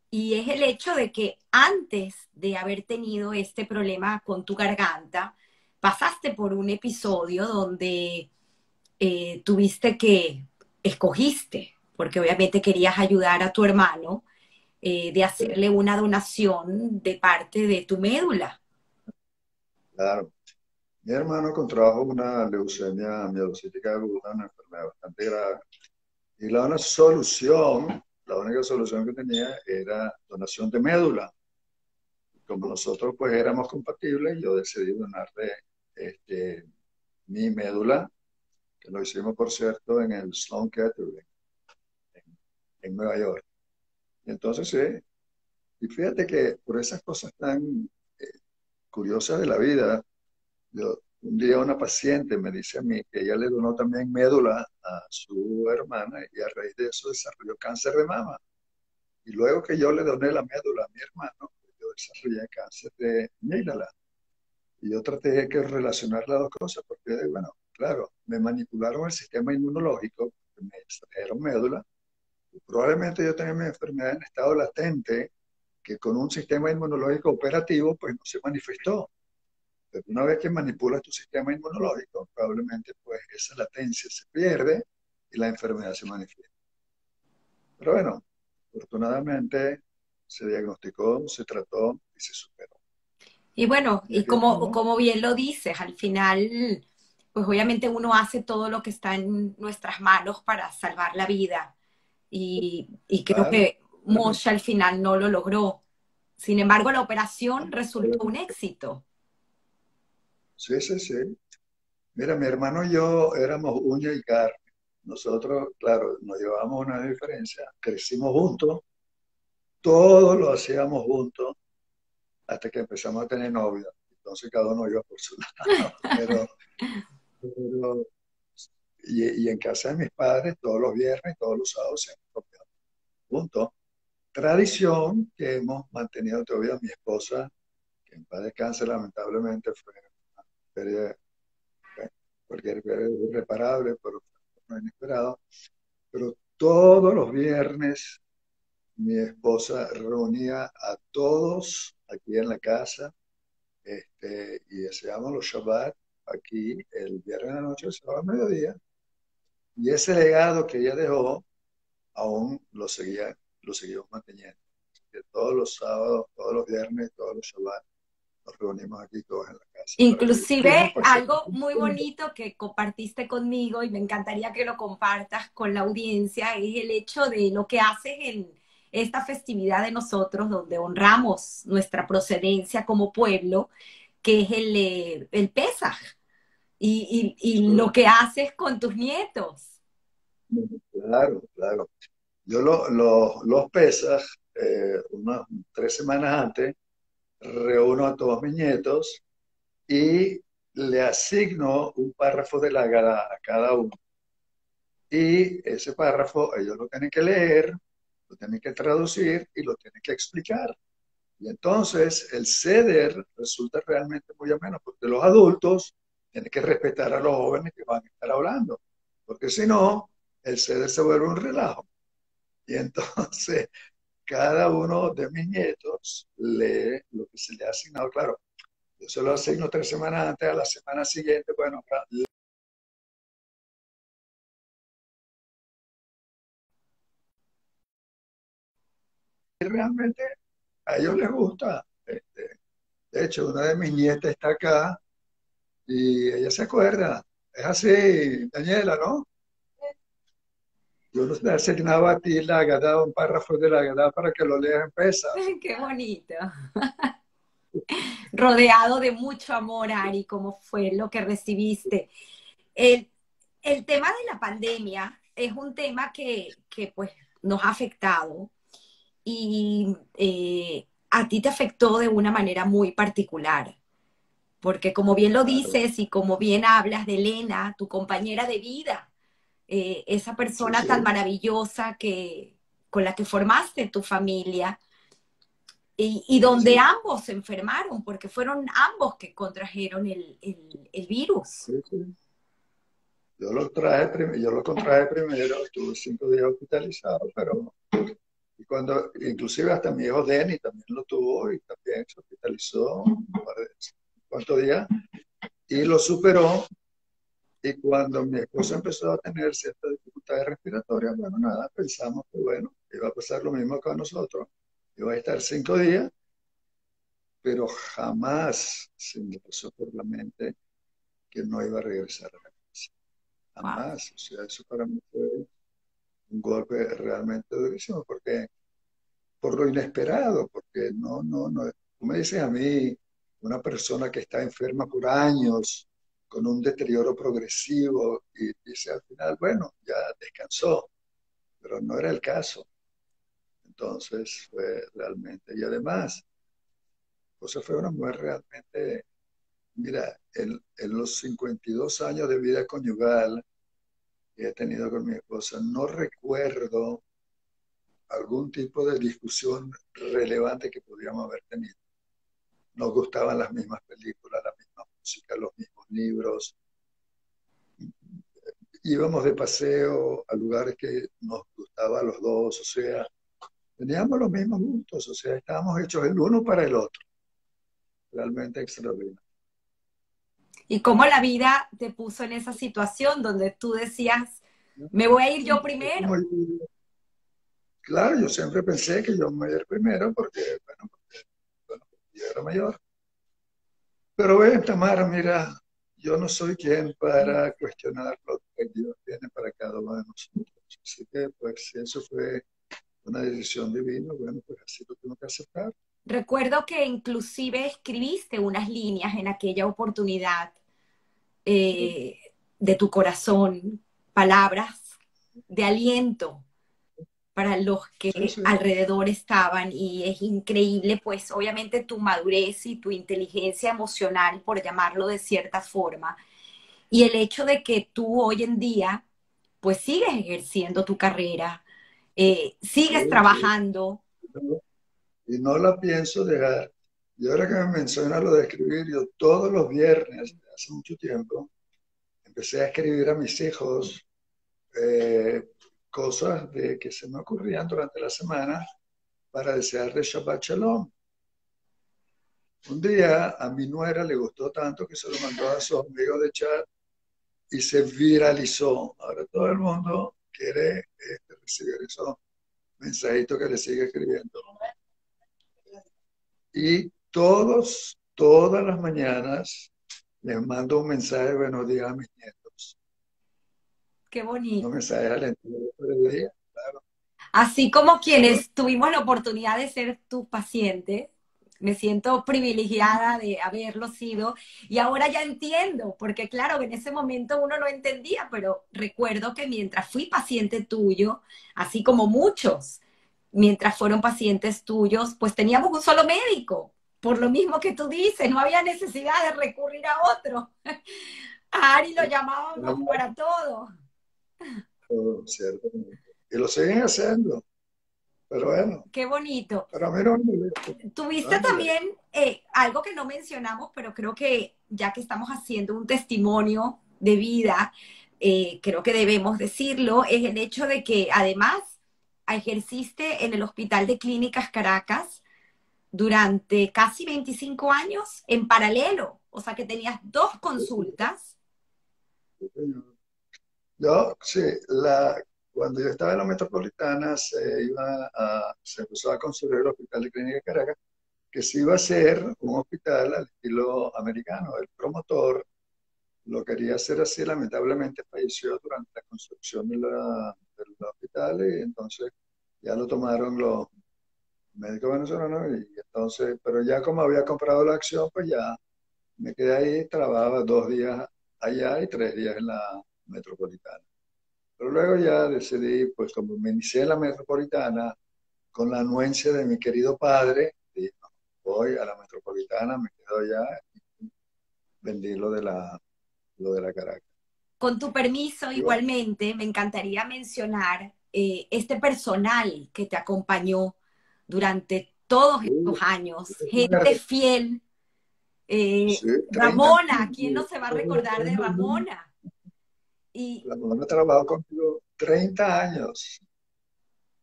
y es el hecho de que antes de haber tenido este problema con tu garganta, pasaste por un episodio donde... Eh, tuviste que, escogiste, porque obviamente querías ayudar a tu hermano, eh, de hacerle una donación de parte de tu médula. Claro. Mi hermano contrajo una leucemia mielocítica aguda, una enfermedad bastante grave, y la única solución, la única solución que tenía era donación de médula. Como nosotros pues éramos compatibles, yo decidí donarle este, mi médula, que lo hicimos, por cierto, en el Sloan Kettering, en, en Nueva York. Y entonces, sí, y fíjate que por esas cosas tan eh, curiosas de la vida, yo, un día una paciente me dice a mí que ella le donó también médula a su hermana y a raíz de eso desarrolló cáncer de mama. Y luego que yo le doné la médula a mi hermano, yo desarrollé cáncer de amígdala. Y yo traté de que relacionar las dos cosas, porque, bueno, claro, me manipularon el sistema inmunológico, me extrajeron médula, y probablemente yo tenía mi enfermedad en estado latente, que con un sistema inmunológico operativo, pues no se manifestó. Pero una vez que manipulas tu sistema inmunológico, probablemente pues esa latencia se pierde y la enfermedad se manifiesta. Pero bueno, afortunadamente se diagnosticó, se trató y se superó. Y bueno, y, y como, como, como bien lo dices, al final... pues obviamente uno hace todo lo que está en nuestras manos para salvar la vida. Y, y creo claro. que Moshe al final no lo logró. Sin embargo, la operación resultó un éxito. Sí, sí, sí. Mira, mi hermano y yo éramos uña y carne. Nosotros, claro, nos llevamos una diferencia. Crecimos juntos. Todo lo hacíamos juntos. Hasta que empezamos a tener novia. Entonces cada uno iba por su lado. Pero... Pero, y, y en casa de mis padres todos los viernes, todos los sábados se han copiado juntos, tradición que hemos mantenido todavía. Mi esposa, que en paz descanse, lamentablemente fue una pérdida, cualquier pérdida irreparable, pero no inesperado, pero todos los viernes mi esposa reunía a todos aquí en la casa este, y deseamos los Shabbat aquí el viernes a la noche, el sábado al mediodía. Y ese legado que ella dejó, aún lo, seguía, lo seguimos manteniendo. Así que todos los sábados, todos los viernes, todos los Shabbat, nos reunimos aquí todos en la casa. Inclusive algo muy bonito que compartiste conmigo y me encantaría que lo compartas con la audiencia es el hecho de lo que haces en esta festividad de nosotros donde honramos nuestra procedencia como pueblo, que es el, el Pesaj y, y, y lo que haces con tus nietos. Claro, claro. Yo lo, lo, los Pesaj, eh, unas tres semanas antes, reúno a todos mis nietos y le asigno un párrafo de la Haggadah a cada uno. Y ese párrafo ellos lo tienen que leer, lo tienen que traducir y lo tienen que explicar. Y entonces el ceder resulta realmente muy ameno, porque los adultos tienen que respetar a los jóvenes que van a estar hablando, porque si no, el ceder se vuelve un relajo. Y entonces cada uno de mis nietos lee lo que se le ha asignado. Claro, yo se lo asigno tres semanas antes, a la semana siguiente, bueno, y realmente a ellos les gusta. Este, de hecho, una de mis nietas está acá y ella se acuerda. Es así, Daniela, ¿no? Yo no te asignaba a ti la Haggadah, un párrafo de la Haggadah para que lo leas en Pesaj. ¡Qué bonito! Rodeado de mucho amor, Ari, como fue lo que recibiste. El, el tema de la pandemia es un tema que, que pues, nos ha afectado y eh, a ti te afectó de una manera muy particular. Porque como bien lo dices y como bien hablas de Elena, tu compañera de vida, Eh, esa persona sí, sí. tan maravillosa que, con la que formaste tu familia y, y donde sí. ambos se enfermaron, porque fueron ambos que contrajeron el, el, el virus. Sí, sí. Yo, lo traje yo lo contraje primero, estuve cinco días hospitalizado, pero y cuando, inclusive hasta mi hijo Denny también lo tuvo y también se hospitalizó cuántos días y lo superó. Y cuando mi esposa empezó a tener ciertas dificultades respiratorias, bueno, nada, pensamos que, bueno, iba a pasar lo mismo con nosotros. Iba a estar cinco días, pero jamás se me pasó por la mente que no iba a regresar a la casa. Jamás. O sea, eso para mí fue un golpe realmente durísimo, porque por lo inesperado, porque no, no, no. Tú me dices a mí, una persona que está enferma por años, con un deterioro progresivo y dice al final, bueno, ya descansó, pero no era el caso. Entonces fue realmente, y además, José fue una mujer realmente, mira, en, en los cincuenta y dos años de vida conyugal que he tenido con mi esposa, no recuerdo algún tipo de discusión relevante que pudiéramos haber tenido. Nos gustaban las mismas películas, las mismas músicas, los mismos libros, íbamos de paseo a lugares que nos gustaban los dos, o sea, teníamos los mismos gustos, o sea, estábamos hechos el uno para el otro, realmente extraordinario. ¿Y cómo la vida te puso en esa situación donde tú decías, me voy a ir yo primero? Claro, yo siempre pensé que yo me iba a ir primero porque, bueno, porque, bueno yo era mayor. Pero ven, Tamara, mira, yo no soy quien para cuestionar lo que Dios tiene para cada uno de nosotros. Así que, pues, si eso fue una decisión divina, bueno, pues así lo tengo que aceptar. Recuerdo que inclusive escribiste unas líneas en aquella oportunidad eh, sí. de tu corazón, palabras de aliento para los que sí, sí. alrededor estaban, y es increíble, pues obviamente tu madurez y tu inteligencia emocional, por llamarlo de cierta forma, y el hecho de que tú hoy en día, pues sigues ejerciendo tu carrera, eh, sigues sí, trabajando. Sí. Y no la pienso dejar. Y ahora que me menciona lo de escribir, yo todos los viernes, hace mucho tiempo, empecé a escribir a mis hijos, eh, cosas de que se me ocurrían durante la semana para desearle Shabbat Shalom. Un día a mi nuera le gustó tanto que se lo mandó a sus amigos de chat y se viralizó. Ahora todo el mundo quiere este, recibir esos mensajitos que le sigue escribiendo. Y todos, todas las mañanas les mando un mensaje de buenos días a mis nietos. Qué bonito. Un mensaje alentador por el día, claro. Así como quienes tuvimos la oportunidad de ser tus pacientes, me siento privilegiada de haberlo sido y ahora ya entiendo, porque claro, en ese momento uno no entendía, pero recuerdo que mientras fui paciente tuyo, así como muchos, mientras fueron pacientes tuyos, pues teníamos un solo médico, por lo mismo que tú dices, no había necesidad de recurrir a otro. A Ari lo llamábamos no, para todo. Todo, cierto. Y lo siguen haciendo. Pero bueno. Qué bonito. Pero a mí no me molesta. Tuviste también eh, algo que no mencionamos, pero creo que ya que estamos haciendo un testimonio de vida, eh, creo que debemos decirlo, es el hecho de que además ejerciste en el Hospital de Clínicas Caracas durante casi veinticinco años en paralelo. O sea que tenías dos consultas. Yo, sí, la... Cuando yo estaba en la metropolitana, se, iba a, se empezó a construir el Hospital de Clínica de Caracas, que se iba a hacer un hospital al estilo americano. El promotor lo quería hacer así, lamentablemente falleció durante la construcción de la, del hospital, y entonces ya lo tomaron los médicos venezolanos, y entonces, pero ya como había comprado la acción, pues ya me quedé ahí, trabajaba dos días allá y tres días en la metropolitana. Pero luego ya decidí, pues como me inicié en la metropolitana, con la anuencia de mi querido padre, dije, no, voy a la metropolitana, me quedo allá y vendí lo de la, lo de la Caracas. Con tu permiso, y igualmente, bueno, me encantaría mencionar eh, este personal que te acompañó durante todos sí, estos años, sí, gente sí, fiel. Eh, sí, Ramona, ¿quién no se va a recordar de Ramona? Y... La mamá trabajó conmigo treinta años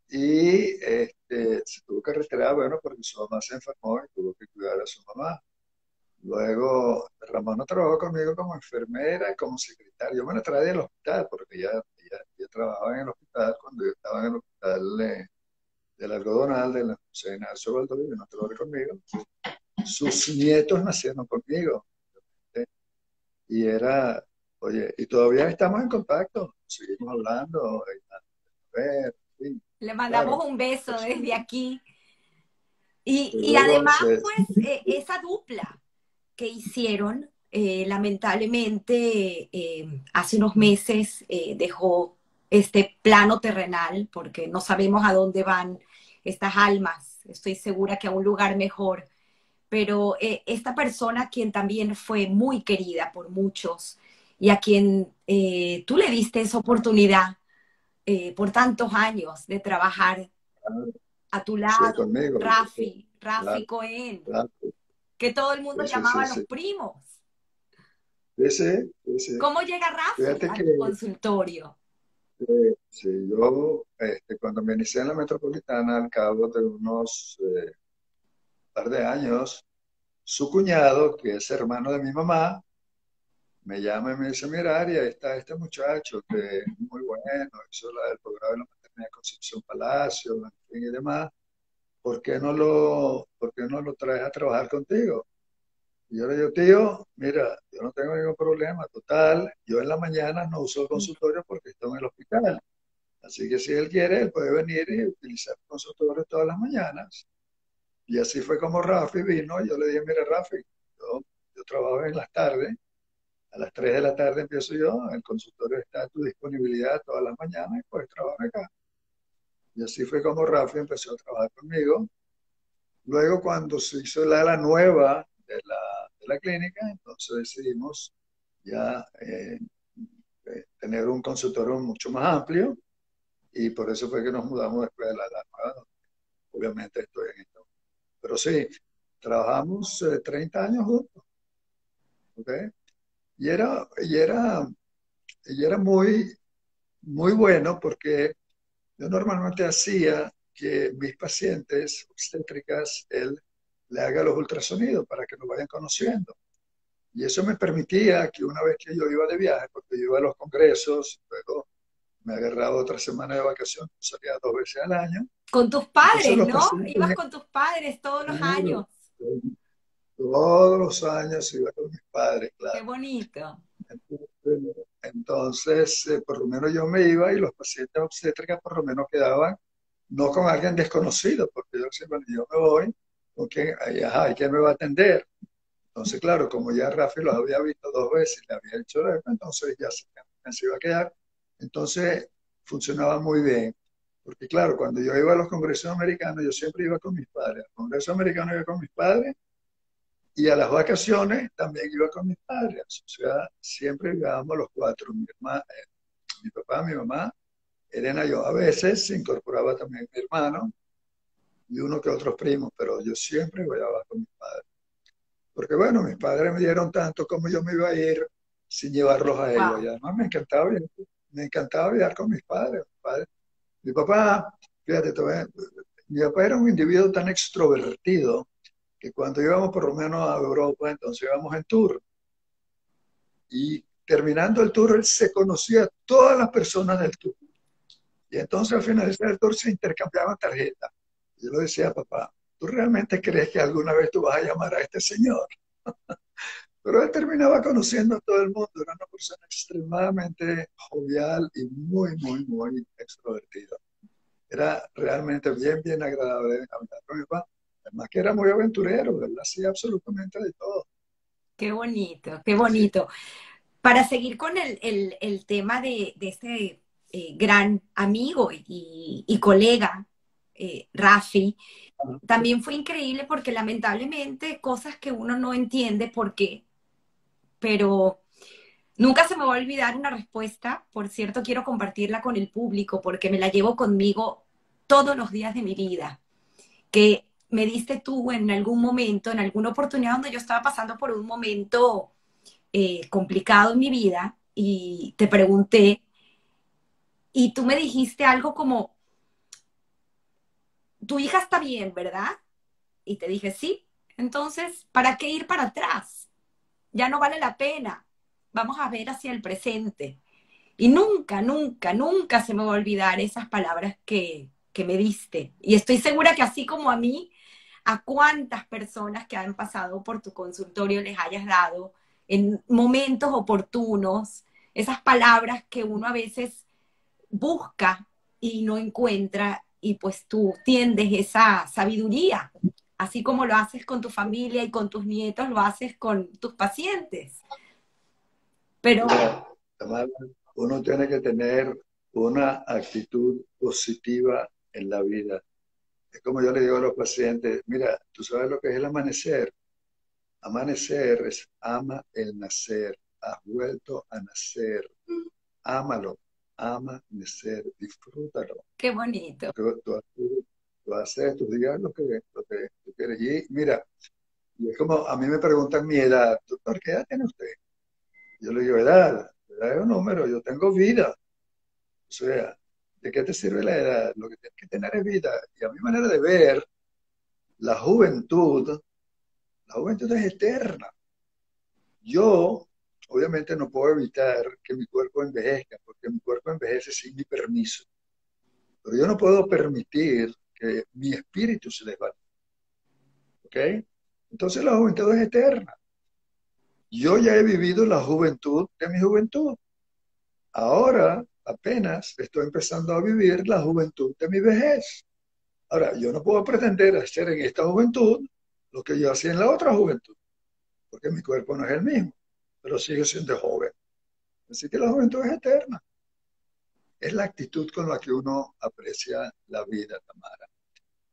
y este, se tuvo que retirar, bueno, porque su mamá se enfermó y tuvo que cuidar a su mamá. Luego, Ramona trabajó conmigo como enfermera y como secretaria. Yo me la traje del hospital porque ella, ella, ella trabajaba en el hospital cuando yo estaba en el hospital de, del algodonal de la José Ignacio Baldó y no trabajó conmigo. Sus nietos nacieron conmigo. ¿Sí? Y era... Oye, y todavía estamos en contacto, seguimos hablando. A ver, sí, le mandamos claro, un beso desde aquí. Y, y además, pues, eh, esa dupla que hicieron, eh, lamentablemente, eh, hace unos meses eh, dejó este plano terrenal, porque no sabemos a dónde van estas almas. Estoy segura que a un lugar mejor. Pero eh, esta persona, quien también fue muy querida por muchos, y a quien eh, tú le diste esa oportunidad eh, por tantos años de trabajar a tu lado, sí, conmigo, Rafi, Rafi claro, Cohen, claro, que todo el mundo sí, llamaba sí, a los sí, primos. Sí, sí, sí. ¿Cómo llega Rafi Fíjate a tu que, consultorio? Eh, sí, yo este, cuando me inicié en la metropolitana, al cabo de unos eh, par de años, su cuñado, que es hermano de mi mamá, me llama y me dice, mira, Ari, está este muchacho que es muy bueno, hizo la, el programa de la maternidad de Concepción Palacio, y demás, ¿por qué no lo, por qué no lo traes a trabajar contigo? Y yo le digo, tío, mira, yo no tengo ningún problema, total, yo en la mañana no uso el consultorio porque estoy en el hospital, así que si él quiere, él puede venir y utilizar el consultorio todas las mañanas. Y así fue como Rafi vino, y yo le dije, mira, Rafi, yo, yo trabajo en las tardes, a las tres de la tarde empiezo yo, el consultorio está a tu disponibilidad todas las mañanas y puedes trabajar acá. Y así fue como Rafi empezó a trabajar conmigo. Luego cuando se hizo la ala nueva de la, de la clínica, entonces decidimos ya eh, eh, tener un consultorio mucho más amplio y por eso fue que nos mudamos después de la ala nueva. Obviamente estoy en esto. Pero sí, trabajamos eh, treinta años juntos. ¿Ok? Y era, y era, y era muy, muy bueno porque yo normalmente hacía que mis pacientes obstétricas, él le haga los ultrasonidos para que nos vayan conociendo. Y eso me permitía que una vez que yo iba de viaje, porque yo iba a los congresos, luego me agarraba otra semana de vacaciones, salía dos veces al año. Con tus padres, ¿no? Ibas con tus padres todos los años. Todos los años iba con mis padres, claro. Qué bonito. Entonces, entonces eh, por lo menos yo me iba y los pacientes obstétricas por lo menos quedaban, no con alguien desconocido, porque yo decía, bueno, yo me voy, porque, ajá, ¿quién me va a atender? Entonces, claro, como ya Rafi los había visto dos veces, le había hecho la misma, entonces ya se, se iba a quedar. Entonces, funcionaba muy bien. Porque, claro, cuando yo iba a los congresos americanos, yo siempre iba con mis padres. Al congreso americano iba con mis padres y a las vacaciones también iba con mis padres. O sea, siempre vivíamos los cuatro. Mi, hermana, eh, mi papá, mi mamá, Elena y yo. A veces se incorporaba también mi hermano y uno que otros primos, pero yo siempre viajaba con mis padres. Porque, bueno, mis padres me dieron tanto como yo me iba a ir sin llevarlos a ellos. Wow. Y además me encantaba viajar. Me encantaba viajar con mis padres. Mis padres. Mi papá, fíjate, también, mi papá era un individuo tan extrovertido que cuando íbamos por lo menos a Europa, entonces íbamos en tour. Y terminando el tour, él se conocía a todas las personas del tour. Y entonces al finalizar el tour se intercambiaban tarjetas. Yo le decía, papá, ¿tú realmente crees que alguna vez tú vas a llamar a este señor? Pero él terminaba conociendo a todo el mundo. Era una persona extremadamente jovial y muy, muy, muy extrovertida. Era realmente bien, bien agradable hablar con mi papá. Además que era muy aventurero, ¿verdad? Hacía absolutamente de todo. Qué bonito, qué bonito. Sí. Para seguir con el, el, el tema de, de este eh, gran amigo y, y colega, Eh, Rafi, también fue increíble porque lamentablemente cosas que uno no entiende por qué, pero nunca se me va a olvidar una respuesta, por cierto quiero compartirla con el público porque me la llevo conmigo todos los días de mi vida, que me diste tú en algún momento, en alguna oportunidad donde yo estaba pasando por un momento eh, complicado en mi vida y te pregunté y tú me dijiste algo como, tu hija está bien, ¿verdad? Y te dije, sí. Entonces, ¿para qué ir para atrás? Ya no vale la pena. Vamos a ver hacia el presente. Y nunca, nunca, nunca se me va a olvidar esas palabras que, que me diste. Y estoy segura que así como a mí, a cuántas personas que han pasado por tu consultorio les hayas dado en momentos oportunos esas palabras que uno a veces busca y no encuentra. Y pues tú tiendes esa sabiduría, así como lo haces con tu familia y con tus nietos, lo haces con tus pacientes. Pero uno tiene que tener una actitud positiva en la vida. Es como yo le digo a los pacientes, mira, tú sabes lo que es el amanecer. Amanecer es ama el nacer, has vuelto a nacer, ámalo. Ama nacer, disfrútalo. Qué bonito. Tú, tú, tú haces tus días lo que, lo que tú quieres. Y mira, y es como a mí me preguntan mi edad. Doctor, ¿qué edad tiene usted? Yo le digo, edad. Edad es un número, yo tengo vida. O sea, ¿de qué te sirve la edad? Lo que tienes que tener es vida. Y a mi manera de ver, la juventud, la juventud es eterna. Yo... obviamente no puedo evitar que mi cuerpo envejezca, porque mi cuerpo envejece sin mi permiso. Pero yo no puedo permitir que mi espíritu se desvane. ¿Ok? Entonces la juventud es eterna. Yo ya he vivido la juventud de mi juventud. Ahora apenas estoy empezando a vivir la juventud de mi vejez. Ahora, yo no puedo pretender hacer en esta juventud lo que yo hacía en la otra juventud, porque mi cuerpo no es el mismo. Pero sigue siendo joven. Así que la juventud es eterna. Es la actitud con la que uno aprecia la vida, Tamara.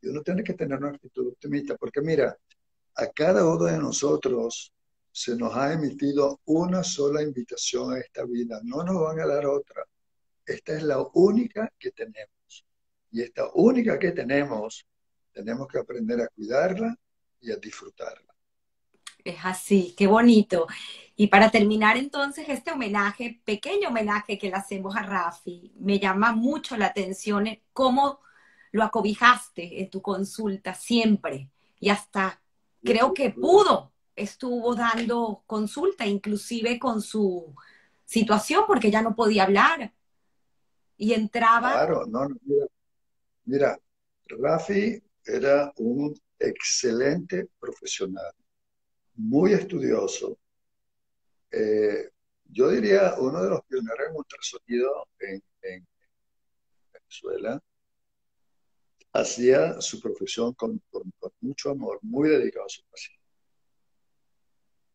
Y uno tiene que tener una actitud optimista, porque mira, a cada uno de nosotros se nos ha emitido una sola invitación a esta vida. No nos van a dar otra. Esta es la única que tenemos. Y esta única que tenemos, tenemos que aprender a cuidarla y a disfrutarla. Es así, qué bonito. Y para terminar entonces este homenaje, pequeño homenaje que le hacemos a Rafi, me llama mucho la atención cómo lo acobijaste en tu consulta siempre y hasta creo que pudo, estuvo dando consulta inclusive con su situación porque ya no podía hablar y entraba. Claro, no, mira, mira, Rafi era un excelente profesional, muy estudioso. Eh, yo diría uno de los pioneros en ultrasonido en, en Venezuela. Hacía su profesión con, con, con mucho amor, muy dedicado a su paciente.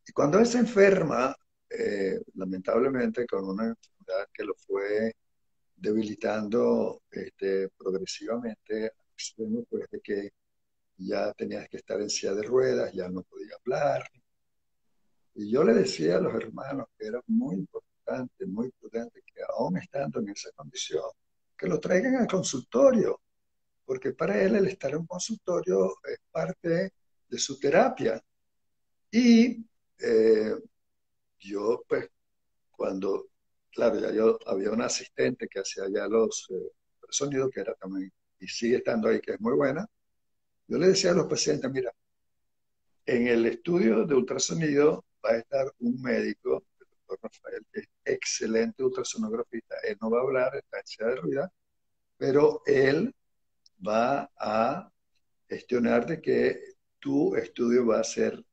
Y cuando él se enferma, eh, lamentablemente con una enfermedad que lo fue debilitando este, progresivamente, pues de que ya tenía que estar en silla de ruedas, ya no podía hablar. Y yo le decía a los hermanos que era muy importante, muy prudente, que aún estando en esa condición, que lo traigan al consultorio, porque para él el estar en un consultorio es parte de su terapia. Y eh, yo, pues, cuando, claro, ya yo había un asistente que hacía ya los eh, sonidos, que era también, y sigue estando ahí, que es muy buena. Yo le decía a los pacientes, mira, en el estudio de ultrasonido va a estar un médico, el doctor Rafael, que es excelente ultrasonografista. Él no va a hablar, está en silla de ruedas, pero él va a gestionar de que tu estudio va a ser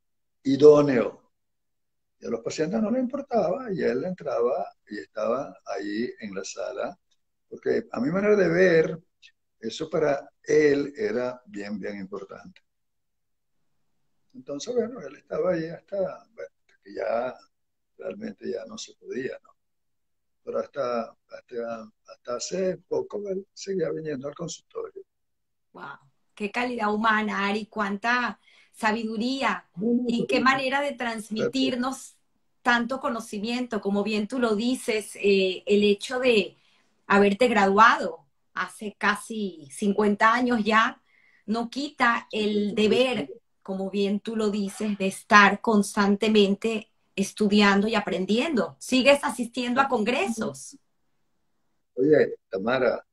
idóneo. Y a los pacientes no le importaba, y él entraba y estaba ahí en la sala, porque a mi manera de ver, eso para él era bien, bien importante. Entonces, bueno, él estaba ahí hasta, bueno, que ya realmente ya no se podía, ¿no? Pero hasta, hasta, hasta hace poco él seguía viniendo al consultorio. ¡Wow! ¡Qué calidad humana, Ari! ¡Cuánta sabiduría! Y qué manera de transmitirnos tanto conocimiento, como bien tú lo dices, eh, el hecho de haberte graduado hace casi cincuenta años ya, no quita el deber, como bien tú lo dices, de estar constantemente estudiando y aprendiendo. ¿Sigues asistiendo a congresos? Oye, Tamara,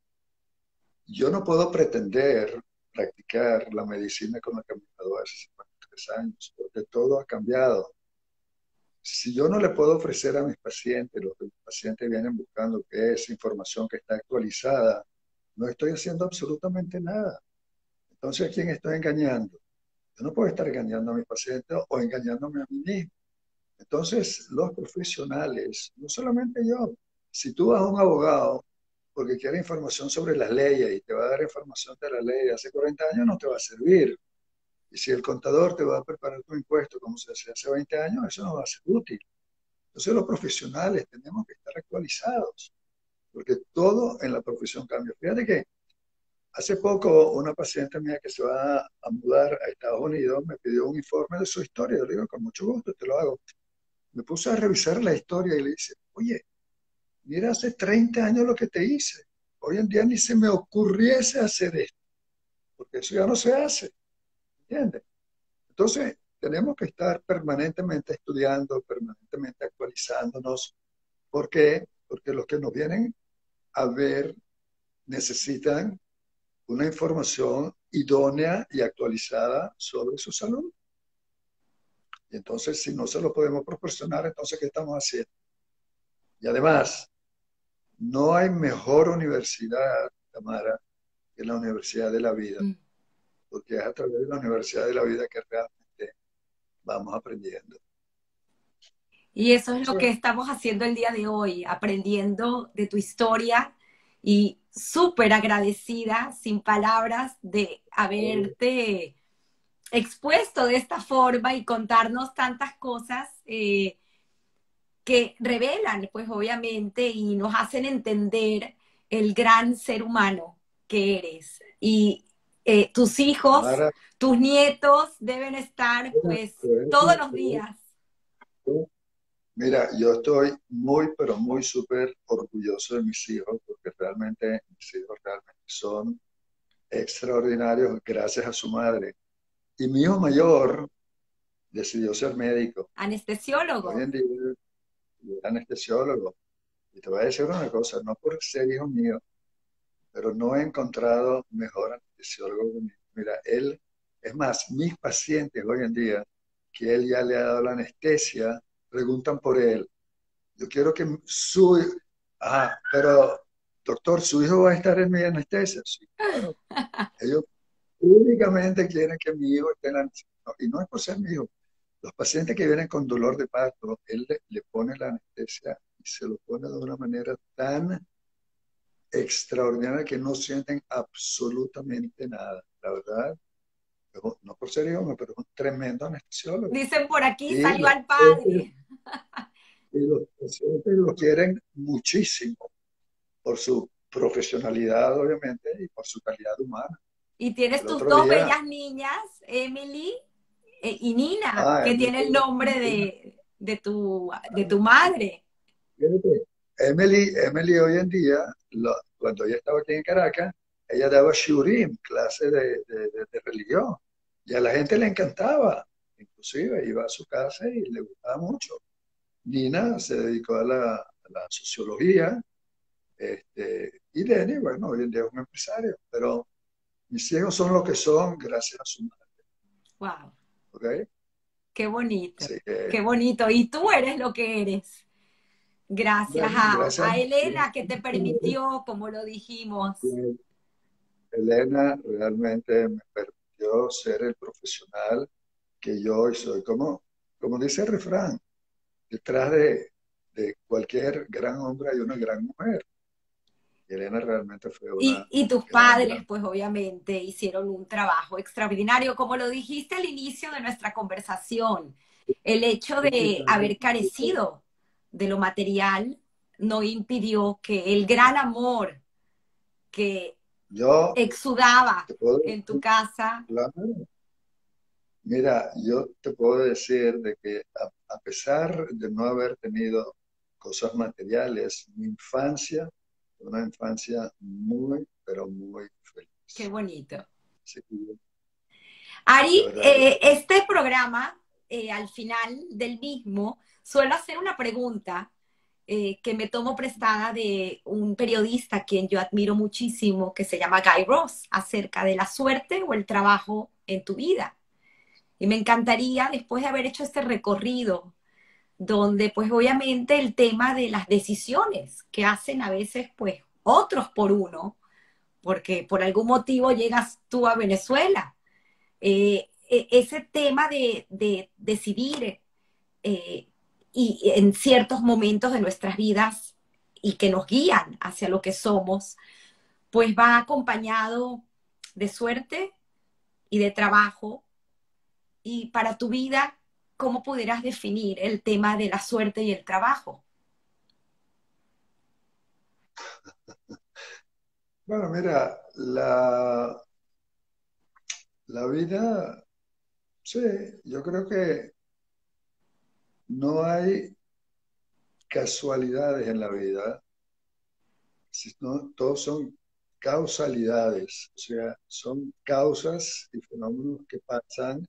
yo no puedo pretender practicar la medicina con la que me gradué hace cincuenta y tres años, porque todo ha cambiado. Si yo no le puedo ofrecer a mis pacientes, lo que mis pacientes vienen buscando, que es información que está actualizada, no estoy haciendo absolutamente nada. Entonces, ¿a quién estoy engañando? Yo no puedo estar engañando a mis pacientes o engañándome a mí mismo. Entonces, los profesionales, no solamente yo, si tú vas a un abogado porque quiere información sobre las leyes y te va a dar información de la ley hace cuarenta años, no te va a servir. Y si el contador te va a preparar tu impuesto como se hacía hace veinte años, eso no va a ser útil. Entonces, los profesionales tenemos que estar actualizados, porque todo en la profesión cambia. Fíjate que hace poco una paciente mía que se va a mudar a Estados Unidos me pidió un informe de su historia. Yo le digo, con mucho gusto, te lo hago. Me puse a revisar la historia y le dice, oye, mira hace treinta años lo que te hice. Hoy en día ni se me ocurriese hacer esto, porque eso ya no se hace. ¿Entiendes? Entonces, tenemos que estar permanentemente estudiando, permanentemente actualizándonos. ¿Por qué? Porque los que nos vienen a ver necesitan una información idónea y actualizada sobre su salud. Y entonces, si no se lo podemos proporcionar, entonces, ¿qué estamos haciendo? Y además, no hay mejor universidad, Tamara, que la Universidad de la Vida. Mm. Porque es a través de la Universidad de la Vida que realmente vamos aprendiendo. Y eso es lo que estamos haciendo el día de hoy, aprendiendo de tu historia y súper agradecida, sin palabras, de haberte expuesto de esta forma y contarnos tantas cosas eh, que revelan, pues obviamente, y nos hacen entender el gran ser humano que eres. Y eh, tus hijos, Mara, tus nietos deben estar, pues, todos los días. Mira, yo estoy muy, pero muy súper orgulloso de mis hijos, porque realmente mis hijos realmente son extraordinarios gracias a su madre. Y mi hijo mayor decidió ser médico. Anestesiólogo. Hoy en día es anestesiólogo. Y te voy a decir una cosa, no por ser hijo mío, pero pero no he encontrado mejor anestesiólogo que mí. Mira, él, es más, mis pacientes hoy en día, que él ya le ha dado la anestesia, preguntan por él. Yo quiero que su... Ah, pero, doctor, ¿su hijo va a estar en mi anestesia? Sí, claro. Ellos únicamente quieren que mi hijo esté en la anestesia. No, y no es por ser mi hijo. Los pacientes que vienen con dolor de parto, él le, le pone la anestesia y se lo pone de una manera tan extraordinaria que no sienten absolutamente nada. La verdad, no, no por ser idioma, pero es un tremendo anestesiólogo. Dicen por aquí, y salió al padre. Y los pacientes lo quieren muchísimo por su profesionalidad, obviamente, y por su calidad humana. Y tienes el tus dos día, bellas niñas, Emily y Nina, ah, que Emily, tiene el nombre de, de, tu, de tu madre. Emily, Emily hoy en día, lo, cuando ella estaba aquí en Caracas, ella daba shiurim, clase de, de, de, de religión, y a la gente le encantaba, inclusive iba a su casa y le gustaba mucho. Nina se dedicó a la, a la sociología, este, y Denny, bueno, hoy en día es un empresario, pero mis hijos son lo que son gracias a su madre. Wow. ¿Okay? Qué bonito, sí, eh, qué bonito. Y tú eres lo que eres. Gracias, bueno, a, gracias a Elena, que te permitió, como lo dijimos. Elena realmente me permitió ser el profesional que yo hoy soy. Como, como dice el refrán, detrás de, de cualquier gran hombre hay una gran mujer. Elena realmente fue una... Y, y tus padres, gran... pues obviamente, hicieron un trabajo extraordinario. Como lo dijiste al inicio de nuestra conversación, el hecho de haber carecido de lo material no impidió que el gran amor que yo exudaba en tu casa... Claro. Mira, yo te puedo decir de que a, a pesar de no haber tenido cosas materiales, mi infancia, una infancia muy, pero muy feliz. Qué bonito. Sí. Ari, eh, este programa, eh, al final del mismo, suelo hacer una pregunta eh, que me tomo prestada de un periodista a quien yo admiro muchísimo, que se llama Guy Ross, acerca de la suerte o el trabajo en tu vida. Y me encantaría, después de haber hecho este recorrido, donde pues obviamente el tema de las decisiones que hacen a veces pues otros por uno, porque por algún motivo llegas tú a Venezuela, eh, ese tema de, de decidir eh, y en ciertos momentos de nuestras vidas y que nos guían hacia lo que somos, pues va acompañado de suerte y de trabajo. Y para tu vida, ¿cómo pudieras definir el tema de la suerte y el trabajo? Bueno, mira, la, la vida, sí, yo creo que no hay casualidades en la vida, sino todos son causalidades, o sea, son causas y fenómenos que pasan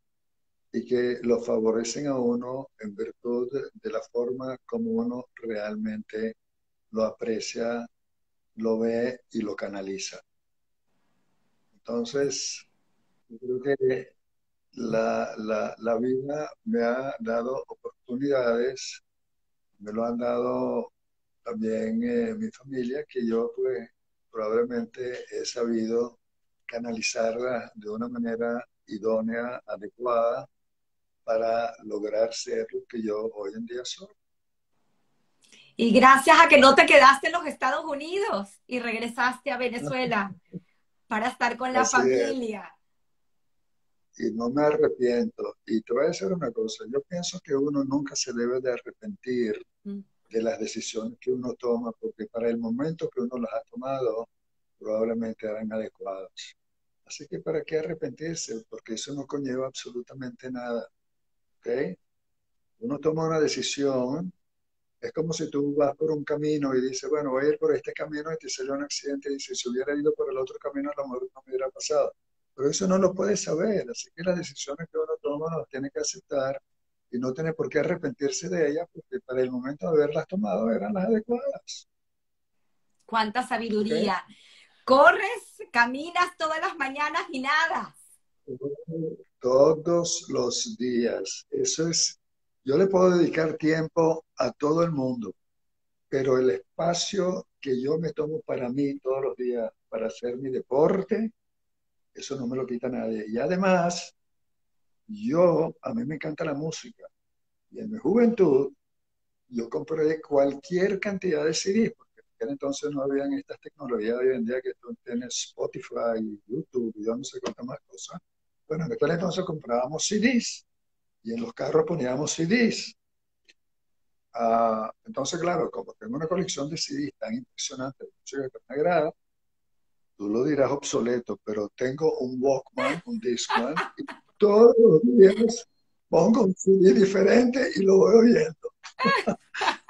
y que lo favorecen a uno en virtud de, de la forma como uno realmente lo aprecia, lo ve y lo canaliza. Entonces, yo creo que la, la, la vida me ha dado oportunidades, me lo han dado también eh, mi familia, que yo pues probablemente he sabido canalizarla de una manera idónea, adecuada, para lograr ser lo que yo hoy en día soy. Y gracias a que no te quedaste en los Estados Unidos y regresaste a Venezuela para estar con la Así familia. Es. Y no me arrepiento. Y te voy a decir una cosa, yo pienso que uno nunca se debe de arrepentir mm. de las decisiones que uno toma, porque para el momento que uno las ha tomado, probablemente eran adecuadas. Así que ¿para qué arrepentirse? Porque eso no conlleva absolutamente nada. ¿Okay? Uno toma una decisión, es como si tú vas por un camino y dices, bueno, voy a ir por este camino y te salió un accidente y dices, si hubiera ido por el otro camino a lo mejor no me hubiera pasado. Pero eso no lo puedes saber, así que las decisiones que uno toma las tiene que aceptar y no tiene por qué arrepentirse de ellas porque para el momento de haberlas tomado eran las adecuadas. ¡Cuánta sabiduría! ¿Okay? Corres, caminas todas las mañanas y nadas. Todos los días. Eso es, yo le puedo dedicar tiempo a todo el mundo, pero el espacio que yo me tomo para mí todos los días para hacer mi deporte, eso no me lo quita nadie. Y además, yo, a mí me encanta la música. Y en mi juventud, yo compré cualquier cantidad de C Ds, porque en entonces no habían estas tecnologías de hoy en día que tú tienes Spotify, YouTube, y yo no sé cuántas más cosas. Bueno, en aquel entonces comprábamos C Ds, y en los carros poníamos C Ds. Ah, entonces, claro, como tengo una colección de C Ds tan impresionante, de música que me agrada, tú lo dirás obsoleto, pero tengo un Walkman, un Discman, y todos los días pongo un C D diferente y lo voy oyendo.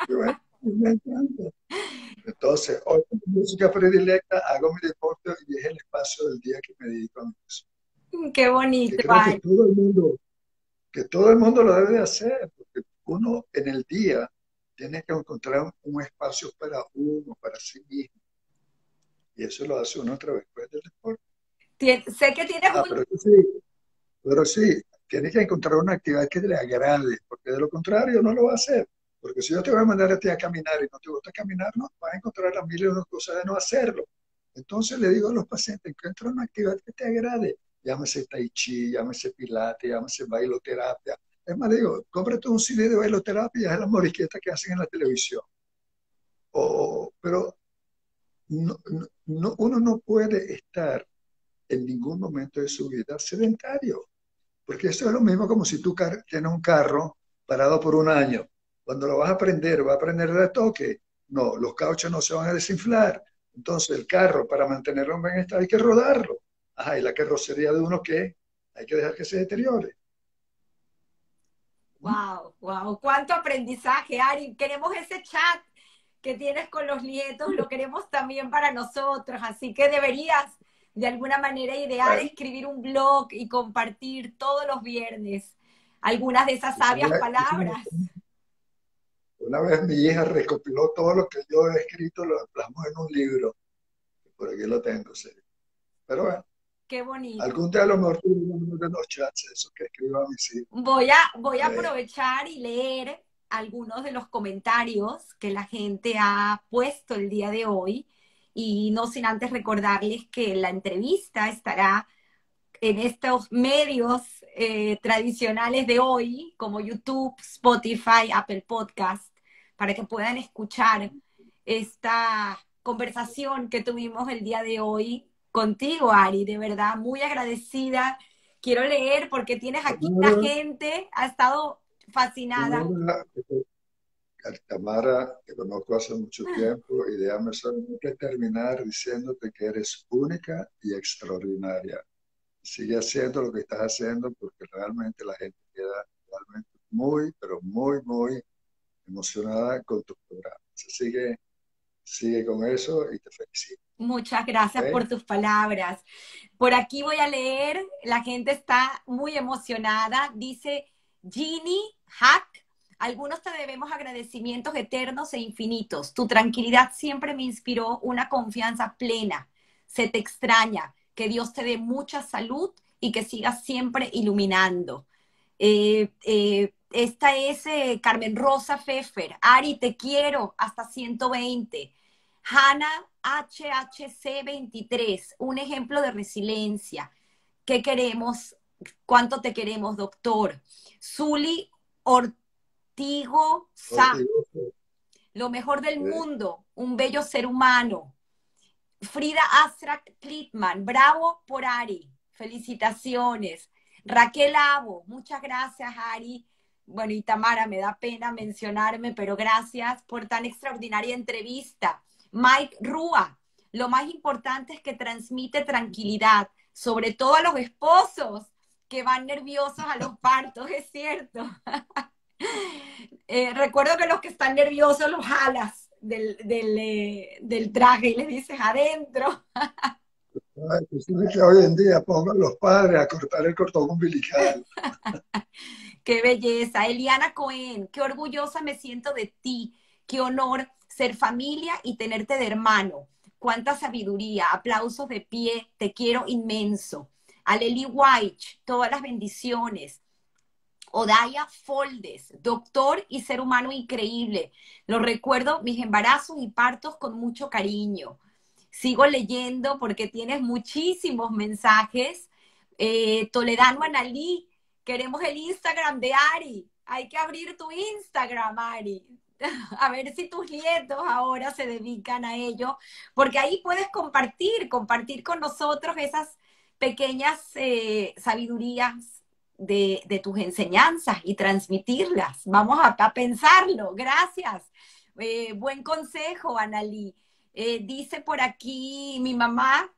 Y bueno, me encanta. Entonces, hoy con mi música predilecta, hago mi deporte y es el espacio del día que me dedico a eso. ¡Qué bonito! Que, creo que, todo el mundo, que todo el mundo lo debe de hacer, porque uno en el día tiene que encontrar un espacio para uno, para sí mismo. Y eso lo hace uno otra vez después del deporte. Tien, sé que tienes ah, un... Pero sí, pero sí, tienes que encontrar una actividad que le agrade, porque de lo contrario no lo va a hacer. Porque si yo te voy a mandar a ti a caminar y no te gusta caminar, no, vas a encontrar las mil y unas cosas de no hacerlo. Entonces le digo a los pacientes, encuentra una actividad que te agrade. Llámese tai chi, llámese pilates, llámese bailoterapia. Es más, digo, cómprate un cine de bailoterapia y haz las morisquetas que hacen en la televisión. O, pero... No, no, uno no puede estar en ningún momento de su vida sedentario, porque eso es lo mismo como si tú tienes un carro parado por un año, cuando lo vas a prender, vas a prender de toque, no, los cauchos no se van a desinflar, entonces el carro para mantenerlo en buen estado hay que rodarlo, ajá, y la carrocería de uno ¿qué? Hay que dejar que se deteriore. Wow, wow, cuánto aprendizaje, Ari, queremos ese chat que tienes con los nietos, lo queremos también para nosotros, así que deberías de alguna manera idear escribir un blog y compartir todos los viernes algunas de esas sabias una, palabras. Una vez mi hija recopiló todo lo que yo he escrito, lo plasmó en un libro, por aquí lo tengo, sí. Pero bueno. Qué bonito. Algún día a lo mejor tuve uno de los chats esos que escribo a mis hijos. Voy a, voy a eh. aprovechar y leer algunos de los comentarios que la gente ha puesto el día de hoy, y no sin antes recordarles que la entrevista estará en estos medios eh, tradicionales de hoy, como YouTube, Spotify, Apple Podcast, para que puedan escuchar esta conversación que tuvimos el día de hoy contigo, Ari, de verdad, muy agradecida. Quiero leer porque tienes aquí la gente, ha estado... fascinada. Tamara, que conozco hace mucho tiempo, y déjame solamente terminar diciéndote que eres única y extraordinaria. Sigue haciendo lo que estás haciendo porque realmente la gente queda realmente muy, pero muy, muy emocionada con tu programa. Así que sigue con eso y te felicito. Muchas gracias, ¿eh?, por tus palabras. Por aquí voy a leer, la gente está muy emocionada, dice... Ginny, Hack, algunos te debemos agradecimientos eternos e infinitos. Tu tranquilidad siempre me inspiró una confianza plena. Se te extraña. Que Dios te dé mucha salud y que sigas siempre iluminando. Eh, eh, esta es eh, Carmen Rosa Pfeffer. Ari, te quiero hasta ciento veinte. Hannah H H C veintitrés, un ejemplo de resiliencia. ¿Qué queremos? ¿Cuánto te queremos, doctor? Zuli Ortigo Sa, lo mejor del mundo, un bello ser humano. Frida Astra Klitman, bravo por Ari, felicitaciones. Raquel Abo, muchas gracias, Ari. Bueno, y Tamara, me da pena mencionarme, pero gracias por tan extraordinaria entrevista. Mike Rúa, lo más importante es que transmite tranquilidad, sobre todo a los esposos, que van nerviosos a los partos, es cierto. eh, recuerdo que los que están nerviosos los jalas del, del, eh, del traje y les dices adentro. Ay, pues es que hoy en día pongan los padres a cortar el cordón umbilical. Qué belleza. Eliana Cohen, qué orgullosa me siento de ti, qué honor ser familia y tenerte de hermano. cuánta sabiduría, aplausos de pie, te quiero inmenso. Aleli White, todas las bendiciones. Odaya Foldes, doctor y ser humano increíble. Lo recuerdo, mis embarazos y partos con mucho cariño. Sigo leyendo porque tienes muchísimos mensajes. Eh, Toledano Analí, queremos el Instagram de Ari. Hay que abrir tu Instagram, Ari. A ver si tus nietos ahora se dedican a ello, porque ahí puedes compartir, compartir con nosotros esas pequeñas eh, sabidurías de, de tus enseñanzas y transmitirlas. Vamos a, a pensarlo. Gracias. Eh, buen consejo, Analí. Eh, dice por aquí mi mamá,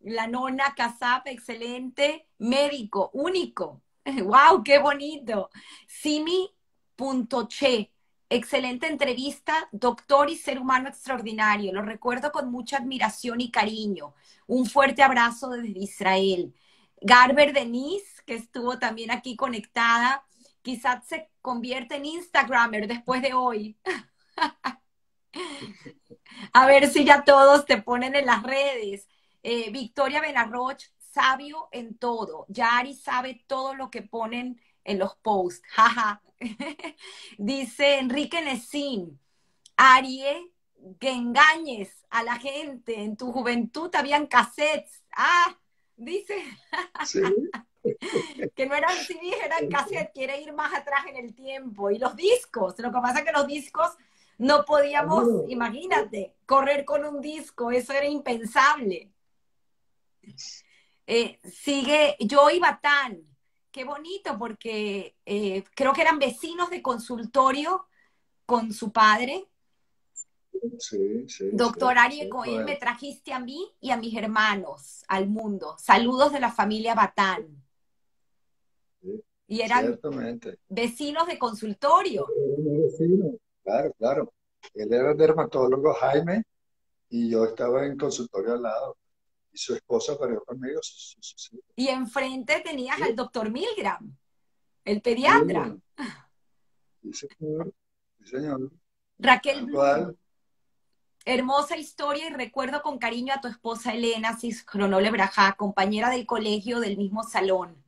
la nona Casap, excelente, médico, único. ¡Wow, qué bonito! Simi.che, excelente entrevista, doctor y ser humano extraordinario. Lo recuerdo con mucha admiración y cariño. Un fuerte abrazo desde Israel. Garber Denise, que estuvo también aquí conectada, quizás se convierte en Instagramer después de hoy. A ver si ya todos te ponen en las redes. Eh, Victoria Benarroch, sabio en todo. Ya Ari sabe todo lo que ponen en los posts. Jaja. Dice Enrique Nesín, Ari, que engañes a la gente. En tu juventud habían cassettes. Ah, dice. ¿Sí? Que no eran C Ds, eran cassettes. Quiere ir más atrás en el tiempo. Y los discos. Lo que pasa es que los discos no podíamos, no. Imagínate, correr con un disco. Eso era impensable. Eh, sigue Joy Batán, qué bonito porque eh, creo que eran vecinos de consultorio con su padre. Sí, sí, Doctor sí, Ari sí, Cohen, bueno. Me trajiste a mí y a mis hermanos al mundo. Saludos de la familia Batán. Sí, y eran vecinos de consultorio. Claro, claro. Él era el dermatólogo Jaime y yo estaba en consultorio al lado. Y su esposa parió conmigo. Sí, sí, sí. Y enfrente tenías, sí, al doctor Milgram, el pediatra. Sí, señor. Sí, señor. Raquel Blum, hermosa historia y recuerdo con cariño a tu esposa Elena Ciscronole Brajá, compañera del colegio del mismo salón.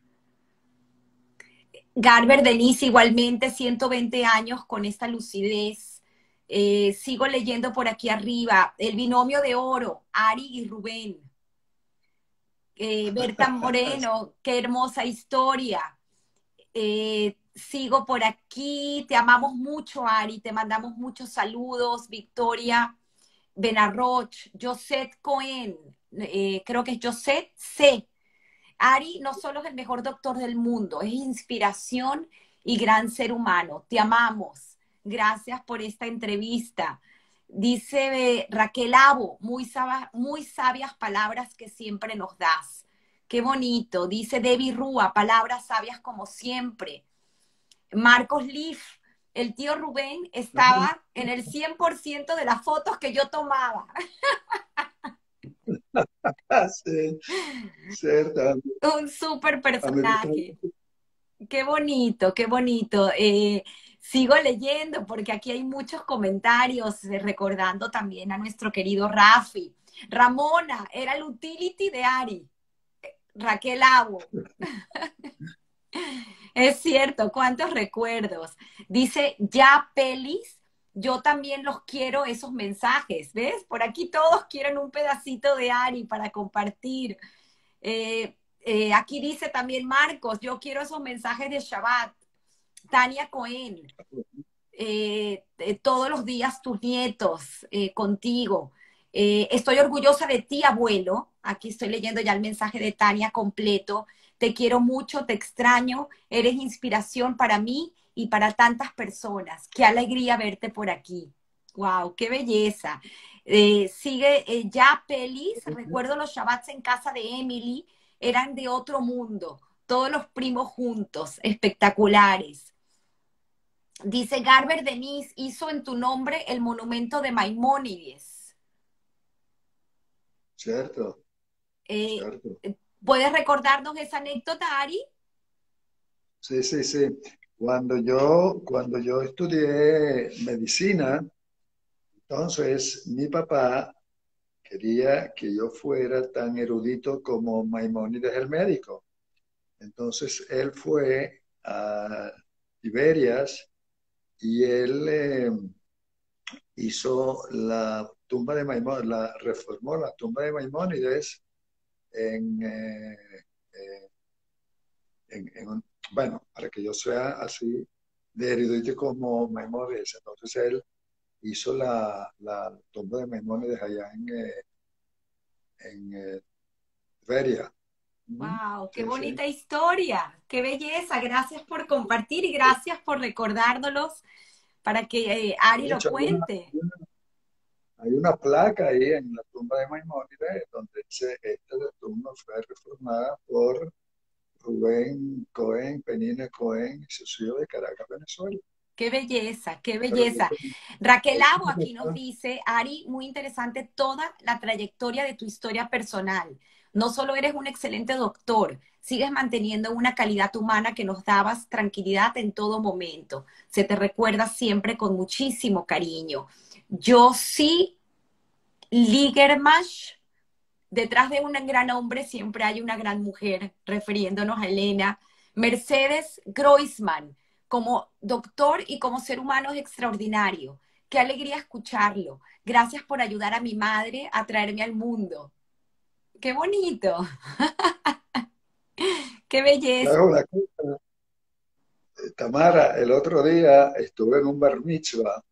Garber Denise, igualmente, ciento veinte años con esta lucidez. Eh, sigo leyendo por aquí arriba. El binomio de oro, Ari y Rubén. Eh, Berta Moreno, qué hermosa historia. Eh, sigo por aquí, te amamos mucho, Ari, te mandamos muchos saludos. Victoria Benarroch, Josette Cohen, eh, creo que es Josette C. Ari no solo es el mejor doctor del mundo, es inspiración y gran ser humano. Te amamos. Gracias por esta entrevista. Dice Raquel Abo, muy, sab muy sabias palabras que siempre nos das. Qué bonito. Dice Debbie Rúa, palabras sabias como siempre. Marcos Leaf, el tío Rubén estaba en el cien por ciento de las fotos que yo tomaba. Sí, cierto. Un súper personaje. Qué bonito, qué bonito. Eh, Sigo leyendo porque aquí hay muchos comentarios, eh, recordando también a nuestro querido Rafi. Ramona, era el utility de Ari. Raquel Abo. Es cierto, cuántos recuerdos. Dice, ya pelis, yo también los quiero esos mensajes, ¿ves? Por aquí todos quieren un pedacito de Ari para compartir. Eh, eh, aquí dice también Marcos, yo quiero esos mensajes de Shabbat. Tania Cohen, eh, eh, todos los días tus nietos eh, contigo. Eh, estoy orgullosa de ti, abuelo. Aquí estoy leyendo ya el mensaje de Tania completo. Te quiero mucho, te extraño. Eres inspiración para mí y para tantas personas. Qué alegría verte por aquí. ¡Wow! ¡Qué belleza! Eh, sigue eh, ya pelis. Recuerdo los Shabbats en casa de Emily. Eran de otro mundo. Todos los primos juntos, espectaculares. Dice Garber Denise, hizo en tu nombre el monumento de Maimónides. Cierto. Eh, Cierto. ¿Puedes recordarnos esa anécdota, Ari? Sí, sí, sí. Cuando yo, cuando yo estudié medicina, entonces mi papá, Quería que yo fuera tan erudito como Maimónides el médico. Entonces él fue a Tiberias y él eh, hizo la tumba de Maimónides, la reformó la tumba de Maimónides en, eh, eh, en, en un, bueno, para que yo sea así de erudito como Maimónides. Entonces él hizo la, la tumba de Maimónides allá en, eh, en eh, Tveria. ¡Wow! ¡Qué sí, bonita sí. historia! ¡Qué belleza! Gracias por compartir y gracias por recordárnoslos para que eh, Ari hecho, lo cuente. Hay una, hay una placa ahí en la tumba de Maimónides donde dice esta tumba fue reformada por Rubén Cohen, Penina Cohen, y su hijo de Caracas, Venezuela. ¡Qué belleza! ¡Qué belleza! Raquel Abo aquí nos dice, Ari, muy interesante toda la trayectoria de tu historia personal. No solo eres un excelente doctor, sigues manteniendo una calidad humana que nos dabas tranquilidad en todo momento. Se te recuerda siempre con muchísimo cariño. Yo sí, Ligermash, detrás de un gran hombre siempre hay una gran mujer, refiriéndonos a Elena. Mercedes Groisman, como doctor y como ser humano es extraordinario. Qué alegría escucharlo. Gracias por ayudar a mi madre a traerme al mundo. ¡Qué bonito! ¡Qué belleza! Claro, la cosa. Tamara, el otro día estuve en un bar mitzvah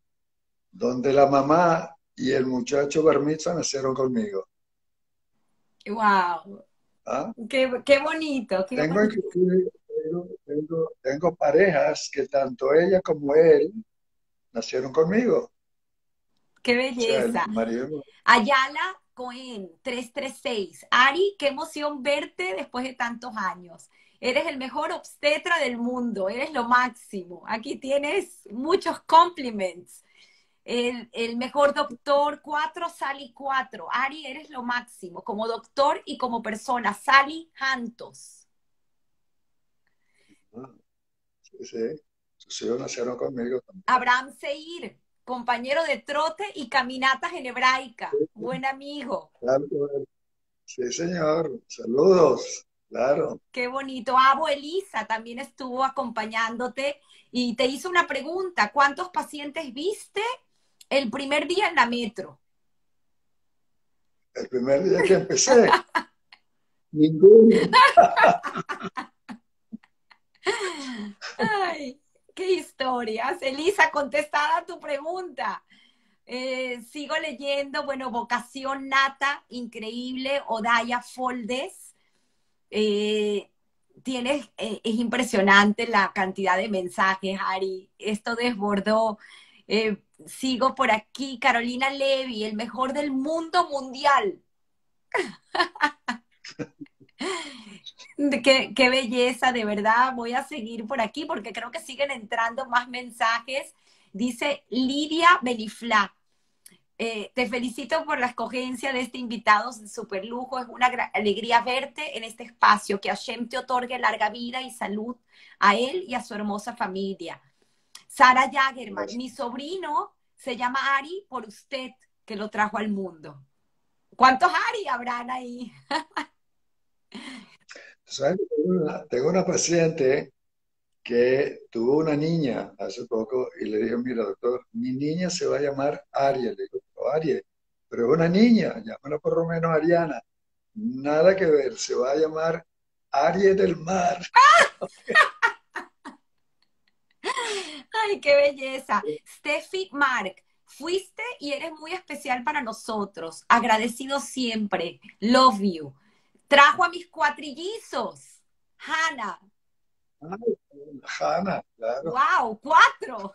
donde la mamá y el muchacho bar mitzvah nacieron conmigo. ¡Wow! ¿Ah? Qué, ¡Qué bonito! Qué tengo, bonito. Tengo, tengo, tengo parejas que tanto ella como él nacieron conmigo. ¡Qué belleza! O sea, Ayala Cohen, tres tres seis. Ari, qué emoción verte después de tantos años. Eres el mejor obstetra del mundo, eres lo máximo. Aquí tienes muchos compliments. El, el mejor doctor, cuatro, Sally cuatro. Ari, eres lo máximo, como doctor y como persona. Sally Hantos. Sí, sí. Sus hijos nacieron conmigo también. Abraham Seir, compañero de trote y caminatas en hebraica, sí, buen amigo. Claro, sí, señor, saludos, claro. Qué bonito. Abo Elisa también estuvo acompañándote y te hizo una pregunta, ¿cuántos pacientes viste el primer día en la metro? El primer día que empecé, ninguno. Ay. ¡Qué historias! Elisa, contestada tu pregunta. Eh, sigo leyendo, bueno, vocación nata, increíble, Odaya Foldes. Eh, tienes, eh, es impresionante la cantidad de mensajes, Ari. Esto desbordó. Eh, sigo por aquí, Carolina Levy, el mejor del mundo mundial. Qué, qué belleza, de verdad. Voy a seguir por aquí porque creo que siguen entrando más mensajes. Dice Lidia Beniflá, eh, te felicito por la escogencia de este invitado de super lujo. Es una alegría verte en este espacio. Que Hashem te otorgue larga vida y salud a él y a su hermosa familia. Sara Jagerman, mi sobrino se llama Ari por usted que lo trajo al mundo. ¿Cuántos Ari habrán ahí? ¿Sabes? Tengo, una, tengo una paciente que tuvo una niña hace poco y le dije, mira doctor, mi niña se va a llamar Ariel. Le digo, no, Ariel, pero es una niña, llámala por lo menos Ariana. Nada que ver, se va a llamar Ariel del Mar. ¡Ah! ¡Ay, qué belleza! Sí. Steffi Mark, fuiste y eres muy especial para nosotros. Agradecido siempre. Love you. Trajo a mis cuatrillizos. Hannah. Hannah, claro. ¡Wow! ¡Cuatro!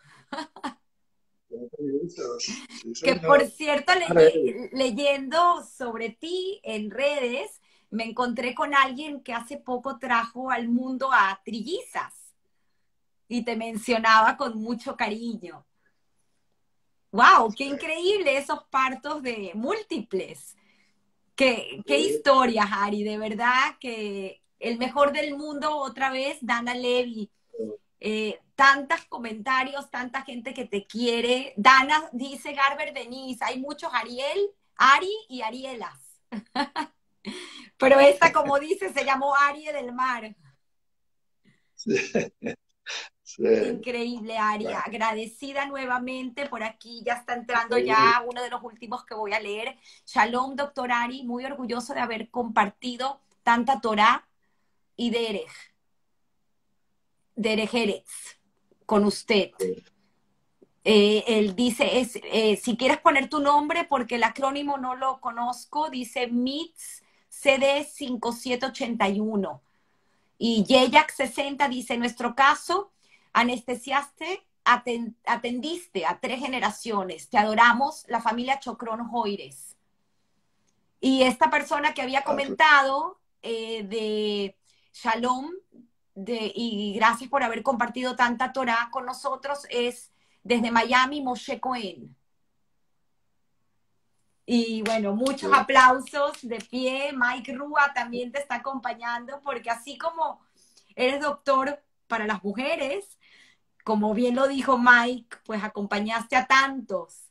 Sí, que por cierto, le, leyendo sobre ti en redes, me encontré con alguien que hace poco trajo al mundo a trillizas. Y te mencionaba con mucho cariño. ¡Wow! ¡Qué sí. increíble esos partos de múltiples! Qué, qué historia, Ari, de verdad que el mejor del mundo otra vez, Dana Levy. Eh, tantos comentarios, tanta gente que te quiere. Dana dice Garber Denise, hay muchos Ariel Ari y Arielas. Pero esta, como dice, se llamó Ari del Mar. Sí. Sí. Increíble, Ari. Claro. Agradecida nuevamente por aquí. Ya está entrando sí. ya uno de los últimos que voy a leer. Shalom, doctor Ari. Muy orgulloso de haber compartido tanta Torá y Derech. Derech Eretz con usted. Sí. Eh, él dice, es, eh, si quieres poner tu nombre, porque el acrónimo no lo conozco, dice M I T S C D cinco siete ocho uno. Y Yeyak sesenta dice, en nuestro caso, anestesiaste, atend atendiste a tres generaciones, te adoramos, la familia Chocrón Joires. Y esta persona que había comentado eh, de Shalom, de, y gracias por haber compartido tanta Torá con nosotros, es desde Miami, Moshe Cohen. Y bueno, muchos sí. aplausos de pie. Mike Rúa también te está acompañando, porque así como eres doctor para las mujeres, como bien lo dijo Mike, pues acompañaste a tantos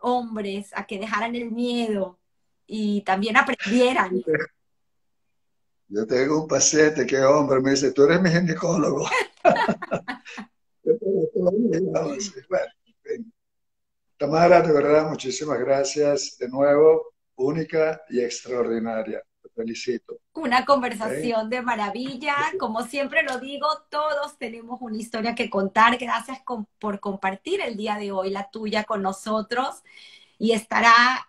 hombres a que dejaran el miedo y también aprendieran. Yo tengo un paciente que, hombre, me dice, tú eres mi ginecólogo. Bueno, Tamara, de verdad, muchísimas gracias de nuevo, única y extraordinaria. Te felicito. Una conversación ¿Eh? de maravilla. Como siempre lo digo, todos tenemos una historia que contar. Gracias con, por compartir el día de hoy la tuya con nosotros. Y estará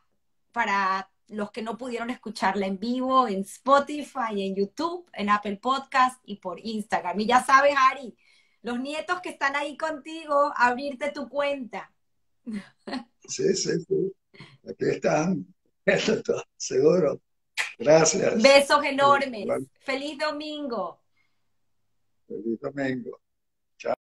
para los que no pudieron escucharla en vivo, en Spotify, en YouTube, en Apple Podcast y por Instagram. Y ya sabes, Ari, los nietos que están ahí contigo, abrirte tu cuenta. Sí, sí, sí. Aquí están. Seguro. Gracias. Besos enormes. Bueno. Feliz domingo. Feliz domingo.